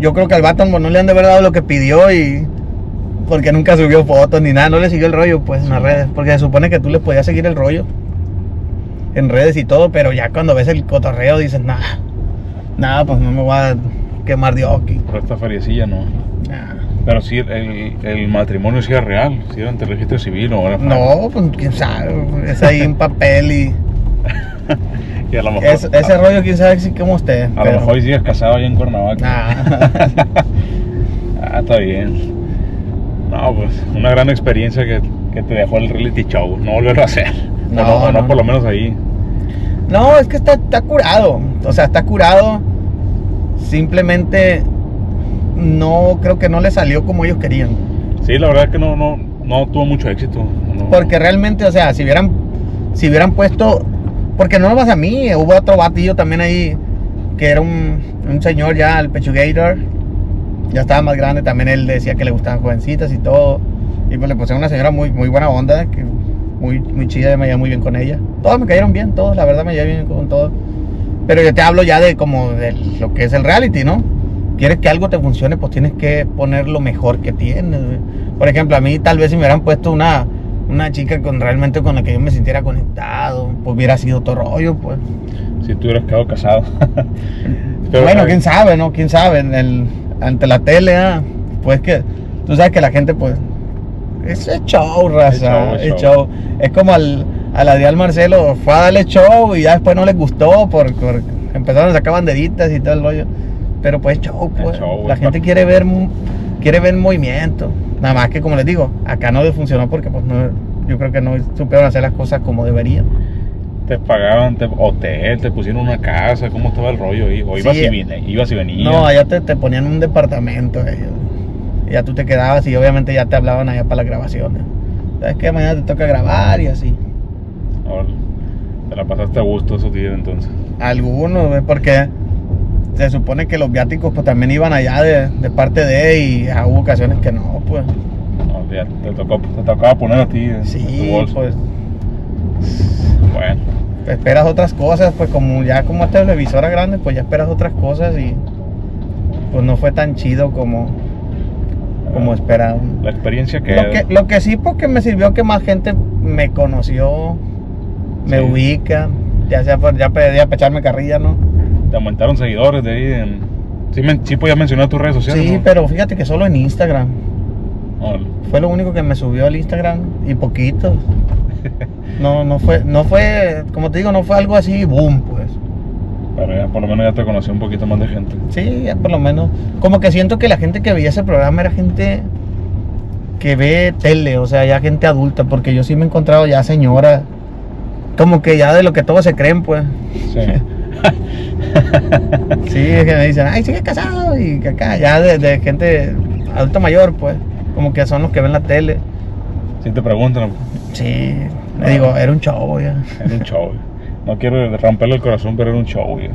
yo creo que al vato no le han de haber dado lo que pidió y porque nunca subió fotos ni nada, no le siguió el rollo pues en las redes, porque se supone que tú le podías seguir el rollo en redes y todo, pero ya cuando ves el cotorreo dices, nada, pues no me voy a quemar de oqui. Por esta feriecilla no. Nah. Pero si el matrimonio sí era real, si era ante el registro civil o era... No, pues quién sabe, es ahí un papel y... y a lo mejor... ese rollo quién sabe si como usted. A lo mejor sigues casado allá en Cuernavaca. Nah. Ah, está bien. No, pues una gran experiencia que te dejó el reality show, no volverlo a hacer. No, por lo menos ahí. No, es que está curado, o sea, está curado. Simplemente no, creo que no le salió como ellos querían. Sí, la verdad es que no tuvo mucho éxito. No. Porque realmente, o sea, si hubieran puesto, porque no nomás a mí, hubo otro batillo también ahí, que era un señor ya, el Pechugator, ya estaba más grande, también él decía que le gustaban jovencitas y todo, y pues le puse a una señora muy, muy buena onda, que muy chida, me llevé muy bien con ella. Todos me cayeron bien, todos, la verdad me llevé bien con todos. Pero yo te hablo ya de como de lo que es el reality, ¿no? Quieres que algo te funcione, pues tienes que poner lo mejor que tienes. Por ejemplo, a mí tal vez si me hubieran puesto una chica con la que yo me sintiera conectado, pues hubiera sido otro rollo, pues. Si tú hubieras quedado casado. Pero bueno, quién sabe, ¿no? Quién sabe, ante la tele, ¿ah? Pues que, tú sabes que la gente, pues, es show, raza, es show. Es como a la Dial Marcelo, fue a darle show y ya después no les gustó, porque empezaron a sacar banderitas y todo el rollo. Pero pues show, pues. Show, la gente quiere ver movimiento. Nada más que, como les digo, acá no les funcionó porque pues no, yo creo que no supieron hacer las cosas como deberían. Te pagaban hotel, te pusieron una casa, ¿cómo estaba el rollo ahí? O ibas, sí, ibas y venías. No, allá te ponían un departamento ellos. Ya tú te quedabas y obviamente ya te hablaban allá para las grabaciones. ¿Sabes qué? Mañana te toca grabar y así. Ahora, ¿te la pasaste a gusto esos días entonces? Algunos, porque se supone que los viáticos pues también iban allá de parte de él y hubo ocasiones que no, pues. No, ya te tocaba poner a ti. Sí, pues. Bueno. Te esperas otras cosas, pues como esta televisora grande, pues ya esperas otras cosas y pues no fue tan chido como esperaba. La experiencia que... Lo que sí, porque me sirvió que más gente me conoció, me sí ubica, ya pedía para echarme carrilla, ¿no? Te aumentaron seguidores de ahí, sí podías mencionar tus redes sociales. Sí, ¿no? Pero fíjate que solo en Instagram. Hola. Fue lo único que me subió al Instagram y poquito. No fue, como te digo, no fue algo así, boom, pues. Pero ya, por lo menos ya te conocí un poquito más de gente. Sí, ya por lo menos. Como que siento que la gente que veía ese programa era gente que ve tele, o sea, ya gente adulta, porque yo sí me he encontrado ya señora, como que ya de lo que todos se creen, pues. Sí. Sí, es que me dicen, ay, sigue casado, y que acá, ya de gente adulta mayor, pues, como que son los que ven la tele. Sí, te preguntan. Sí, le digo, era un show, ya. Era un show, ya. No quiero romperle el corazón, pero era un show, güey.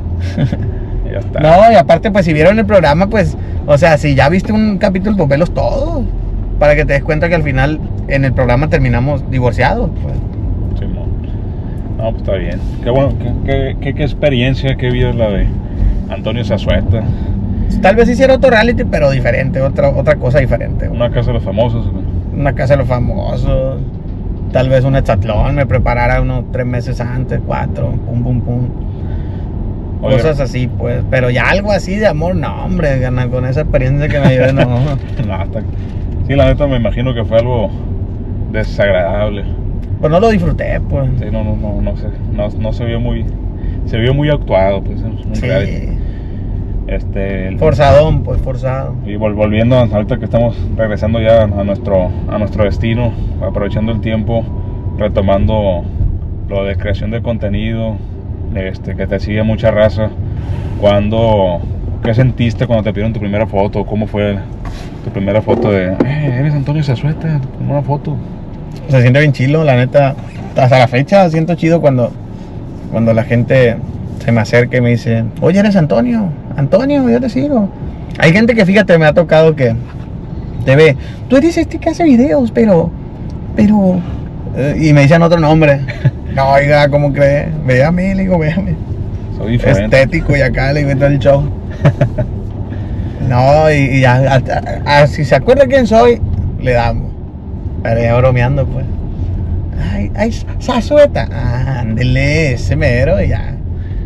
Ya está. No, y aparte, pues si vieron el programa, pues, o sea, si ya viste un capítulo, pues velos todos. Para que te des cuenta que al final en el programa terminamos divorciados, pues. Sí, no, pues está bien. Qué bueno, qué experiencia, qué vida es la de Antonio Zazueta. Tal vez hiciera otro reality, pero diferente, otra cosa diferente, güey. Una casa de los famosos, güey. una casa de los famosos, tal vez un hexatlón, me preparara unos 3 meses antes, 4, pum, pum, pum. Oye, cosas así, pues, pero ya algo así de amor, no, hombre, con esa experiencia que me llevé, no. Sí, la neta me imagino que fue algo desagradable. Pues no lo disfruté, pues. Sí, no se vio muy, se vio muy actuado, pues, en sí. Realidad. Forzadón, pues, forzado. Y volviendo, ahorita que estamos regresando ya a nuestro destino, aprovechando el tiempo, retomando lo de creación de contenido, que te sigue mucha raza. ¿Qué sentiste cuando te pidieron tu primera foto? ¿Cómo fue tu primera foto de, eres Antonio Zazueta, tu primera foto? Se siente bien chilo, la neta. Hasta la fecha siento chido cuando la gente se me acerca y me dice, oye, eres Antonio. Antonio, yo te sigo. Hay gente que, fíjate, me ha tocado que te ve, tú eres que hace videos, pero y me dicen otro nombre. No, oiga, ¿cómo crees? Véame, le digo, véame. Soy estético y acá le digo, todo el show. No, y ya, si se acuerda quién soy, le damos. Pero ya bromeando, pues. Ay, Zazueta. Ah, ándele, ese mero, y ya.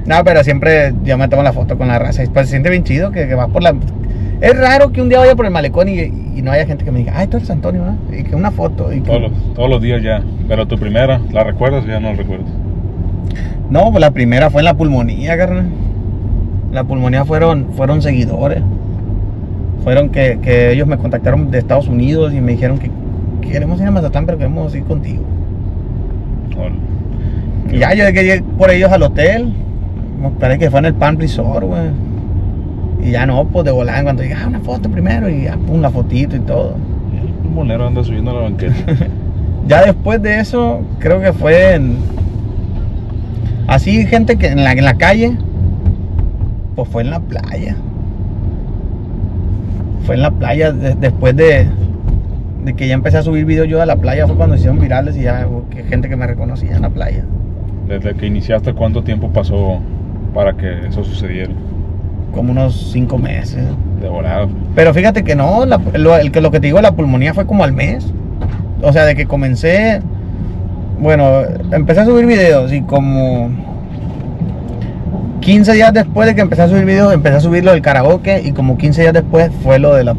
No, pero siempre yo me tomo la foto con la raza. Se siente bien chido que vas por la... Es raro que un día vaya por el Malecón y no haya gente que me diga, ay, tú eres Antonio, ¿eh? Y que una foto. Y que... Todos los días ya. Pero tu primera, ¿la recuerdas o ya no la recuerdas? No, pues la primera fue en la Pulmonía, carnal. La Pulmonía fueron seguidores. Fueron que ellos me contactaron de Estados Unidos y me dijeron que queremos ir a Mazatlán, pero queremos ir contigo. Bueno, y ya yo llegué por ellos al hotel. Parece que fue en el Pan Resort, güey. Y ya no, pues de volada en cuanto llegué, una foto primero y ya, pum, la fotito y todo. El pulmonero anda subiendo a la banqueta. Ya después de eso, creo que fue así gente que en la calle, pues fue en la playa. Fue en la playa después de que ya empecé a subir videos yo de la playa, fue cuando hicieron virales y ya gente que me reconocía en la playa. Desde que iniciaste, ¿cuánto tiempo pasó para que eso sucediera? Como unos 5 meses. De volado. Pero fíjate que no, lo que te digo, la Pulmonía fue como al mes. O sea, de que comencé, bueno, empecé a subir videos y como 15 días después de que empecé a subir videos, empecé a subir lo del karaoke y como 15 días después fue lo de la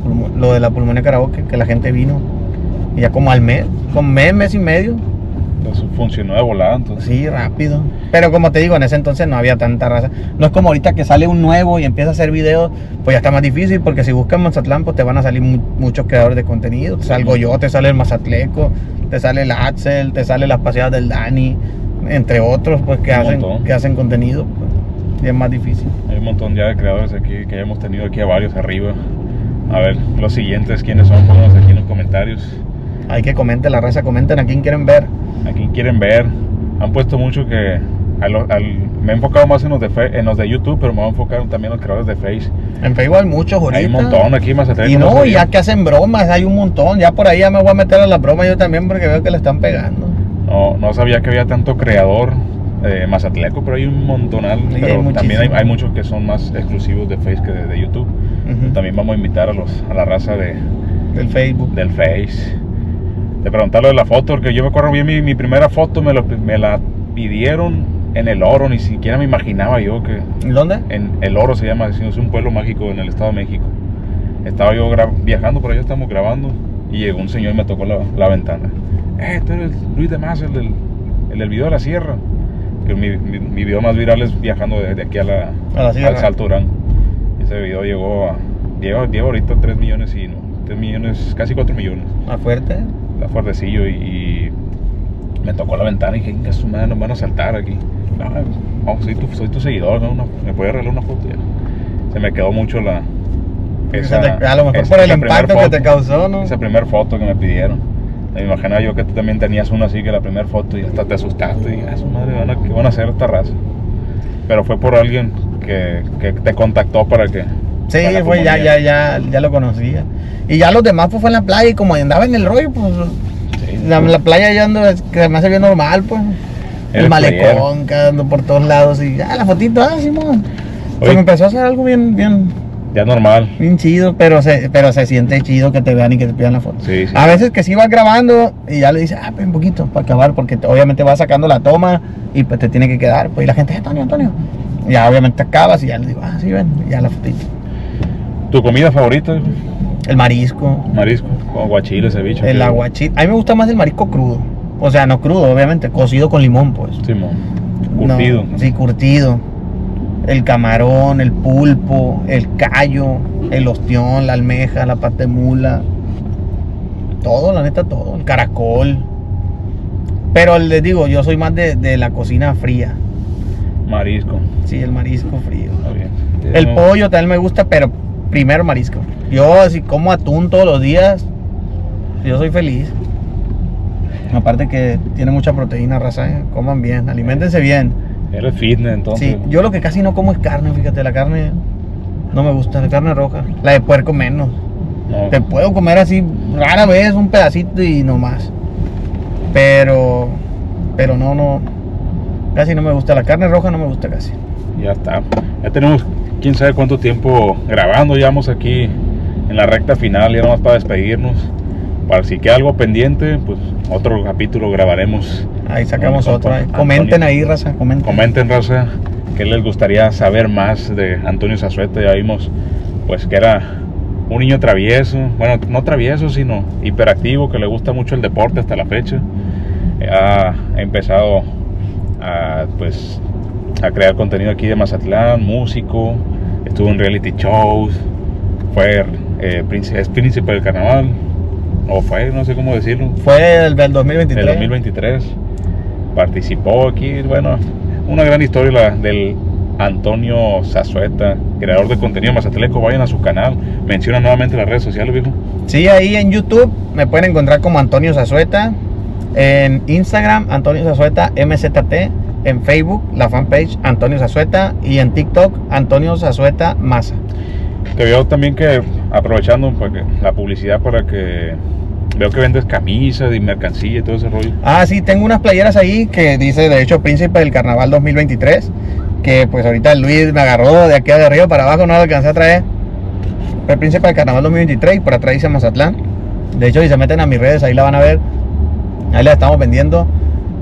Pulmonía karaoke, que la gente vino. Y ya como al mes, con mes y medio. Eso funcionó de volada entonces. Sí, rápido. Pero como te digo, en ese entonces no había tanta raza. No es como ahorita que sale un nuevo y empieza a hacer videos, pues ya está más difícil, porque si buscas Mazatlán, pues te van a salir muchos creadores de contenido. Te salgo yo, te sale el Mazatleco, te sale el Axel, te sale las paseadas del Dani, entre otros, pues que hacen contenido, pues, y es más difícil. Hay un montón ya de creadores aquí, que ya hemos tenido aquí a varios arriba. A ver, los siguientes, ¿quiénes son? Pónganos aquí en los comentarios. Hay que comenten, la raza, comenten a quién quieren ver. Han puesto mucho que me he enfocado más en los de YouTube, pero me voy a enfocar también en los creadores de Facebook. En Facebook hay muchos ahorita. Hay un montón aquí más atrás. Y no, ya que hacen bromas, hay un montón. Ya por ahí ya me voy a meter a las bromas yo también, porque veo que le están pegando. No sabía que había tanto creador mazatleco, pero hay un montonal. Sí, pero hay también hay muchos que son más exclusivos de Facebook que de YouTube. Uh-huh. También vamos a invitar a la raza del Facebook. Del Face. Te pregunté lo de la foto, porque yo me acuerdo bien, mi primera foto me la pidieron en El Oro, ni siquiera me imaginaba yo que... ¿En dónde? En El Oro se llama, es un pueblo mágico en el Estado de México. Estaba yo viajando, por allá estamos grabando, y llegó un señor y me tocó la ventana. Tú eres Luis de Más, el del video de la sierra. Que mi video más viral es viajando desde aquí al Salto Durango. Ese video llegó ahorita 3 millones y no, 3 millones, casi 4 millones. ¿Más fuerte? Fuertecillo, y me tocó la ventana y dije, que su madre, nos van a saltar aquí. No, soy tu seguidor, ¿no? ¿Me puedes arreglar una foto? Ya. Se me quedó mucho a lo mejor por el impacto que te causó, ¿no? Esa primera foto que me pidieron. Me imaginaba yo que tú también tenías una así, que la primera foto, y hasta te asustaste. Y dije, su madre, ¿qué van a hacer esta raza? Pero fue por alguien que te contactó para que... Sí, pues ya lo conocía. Y ya los demás pues fue en la playa, y como andaba en el rollo, pues sí, la playa ya ando, que me hace bien normal, pues. El malecón, que ando por todos lados y ya la fotito, Simón. Oye, se me empezó a hacer algo bien Ya normal. Bien chido, pero se siente chido que te vean y que te pidan la foto. Sí, sí. A veces que sí vas grabando y ya le dices, ah, pues un poquito para acabar, porque obviamente vas sacando la toma y pues te tiene que quedar. Pues y la gente, Antonio. Ya obviamente acabas y ya le digo, ah, sí, ven, ya la fotito. ¿Tu comida favorita? El marisco. Marisco, aguachile, ceviche. El aguachile. A mí me gusta más el marisco crudo. O sea, no crudo, obviamente, cocido con limón, pues. Sí, mon. Curtido. No, sí, curtido. El camarón, el pulpo, el callo, el ostión, la almeja, la pata de mula. Todo, la neta, todo. El caracol. Pero les digo, yo soy más de la cocina fría. Marisco. Sí, el marisco frío. Está bien. El pollo también me gusta, pero primero marisco. Yo, si como atún todos los días, yo soy feliz. Aparte que tiene mucha proteína, raza, ¿eh? Coman bien, aliméntense bien. Eres fitness, entonces. Sí, yo lo que casi no como es carne, fíjate, la carne no me gusta, la carne roja. La de puerco menos. No. Te puedo comer así rara vez un pedacito y no más. Pero no, casi no me gusta, la carne roja no me gusta casi. Ya está, ya tenemos quién sabe cuánto tiempo grabando, ya vamos aquí en la recta final, ya nomás para despedirnos. Para si queda algo pendiente, pues otro capítulo grabaremos. Ahí sacamos otro. Comenten ahí, raza. Comenten, raza, que les gustaría saber más de Antonio Zazueta. Ya vimos, pues, que era un niño travieso. Bueno, no travieso, sino hiperactivo, que le gusta mucho el deporte hasta la fecha. Ha empezado a crear contenido aquí de Mazatlán, músico. Estuvo en reality shows. Es príncipe del carnaval. O fue, no sé cómo decirlo. Fue el 2023. El 2023. Participó aquí. Bueno, una gran historia la del Antonio Zazueta, creador de contenido mazatleco. Vayan a su canal. Menciona nuevamente las redes sociales, viejo. Sí, ahí en YouTube me pueden encontrar como Antonio Zazueta. En Instagram, Antonio Zazueta MZT. En Facebook, la fanpage Antonio Zazueta. Y en TikTok, Antonio Zazueta Maza. Que veo también que, aprovechando la publicidad, para que veo que vendes camisas y mercancía y todo ese rollo. Ah, sí, tengo unas playeras ahí que dice, de hecho, Príncipe del Carnaval 2023, que pues ahorita Luis me agarró de aquí de arriba para abajo, no lo alcancé a traer. El Príncipe del Carnaval 2023 y por atrás dice Mazatlán. De hecho, si se meten a mis redes, ahí la van a ver. Ahí la estamos vendiendo.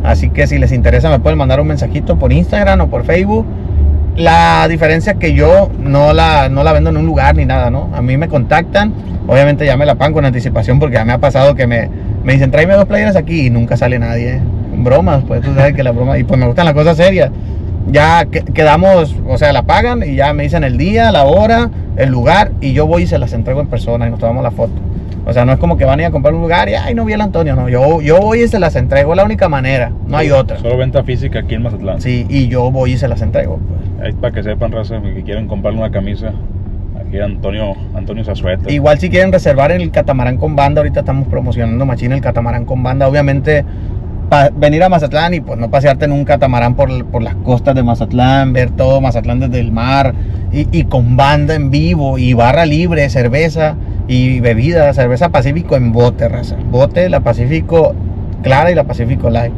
Así que si les interesa, me pueden mandar un mensajito por Instagram o por Facebook. La diferencia es que yo no la vendo en un lugar ni nada, ¿no? A mí me contactan, obviamente ya me la pagan con anticipación, porque ya me ha pasado que me dicen, tráeme dos playeras aquí y nunca sale nadie, ¿eh? Bromas, pues tú sabes que la broma, y pues me gustan las cosas serias. Ya quedamos, o sea, la pagan y ya me dicen el día, la hora, el lugar, y yo voy y se las entrego en persona y nos tomamos la foto. O sea, no es como que van a ir a comprar un lugar y ay, no vi al Antonio, no, yo voy y se las entrego, es la única manera, no hay otra. Solo venta física aquí en Mazatlán. Sí, y yo voy y se las entrego, pues. Ahí para que sepan, raza, que quieren comprarle una camisa aquí a Antonio Zazueta. Igual si quieren reservar en el Catamarán con Banda, ahorita estamos promocionando machina el Catamarán con Banda, obviamente para venir a Mazatlán y pues no pasearte en un catamarán por las costas de Mazatlán, ver todo Mazatlán desde el mar y con banda en vivo y barra libre, cerveza y bebida, cerveza Pacífico en bote, raza. Bote, la Pacífico Clara y la Pacífico Light.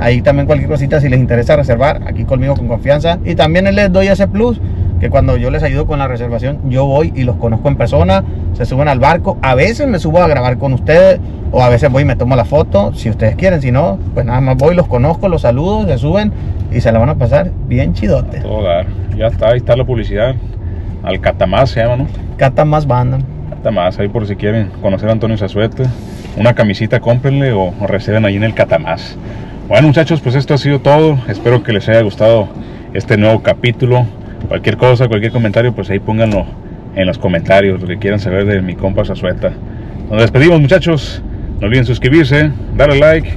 Ahí también cualquier cosita, si les interesa reservar, aquí conmigo con confianza. Y también les doy ese plus, que cuando yo les ayudo con la reservación, yo voy y los conozco en persona, se suben al barco. A veces me subo a grabar con ustedes, o a veces voy y me tomo la foto, si ustedes quieren. Si no, pues nada más voy, los conozco, los saludo, se suben y se la van a pasar bien chidote. Todo dar. Ya está, ahí está la publicidad. Al Catamás se llama, ¿no? Catamás Banda. Catamás, ahí por si quieren conocer a Antonio Zazueta. Una camisita, cómprenle o reserven ahí en el Catamás. Bueno, muchachos, pues esto ha sido todo. Espero que les haya gustado este nuevo capítulo. Cualquier cosa, cualquier comentario, pues ahí pónganlo en los comentarios, lo que quieran saber de mi compa Zazueta. Nos despedimos, muchachos. No olviden suscribirse, darle like.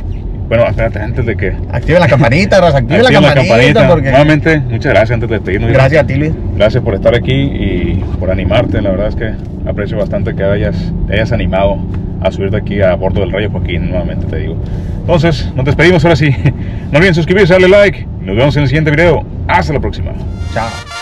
Bueno, espérate, antes de que... Activen la campanita, raza, activen la campanita. Porque... Nuevamente, muchas gracias antes de despedirnos. Gracias a ti, Luis. Gracias por estar aquí y por animarte. La verdad es que aprecio bastante que te hayas animado a subirte aquí a bordo del Rayo Joaquín, nuevamente te digo. Entonces, nos despedimos ahora sí. No olviden suscribirse, darle like. Nos vemos en el siguiente video. Hasta la próxima. Chao.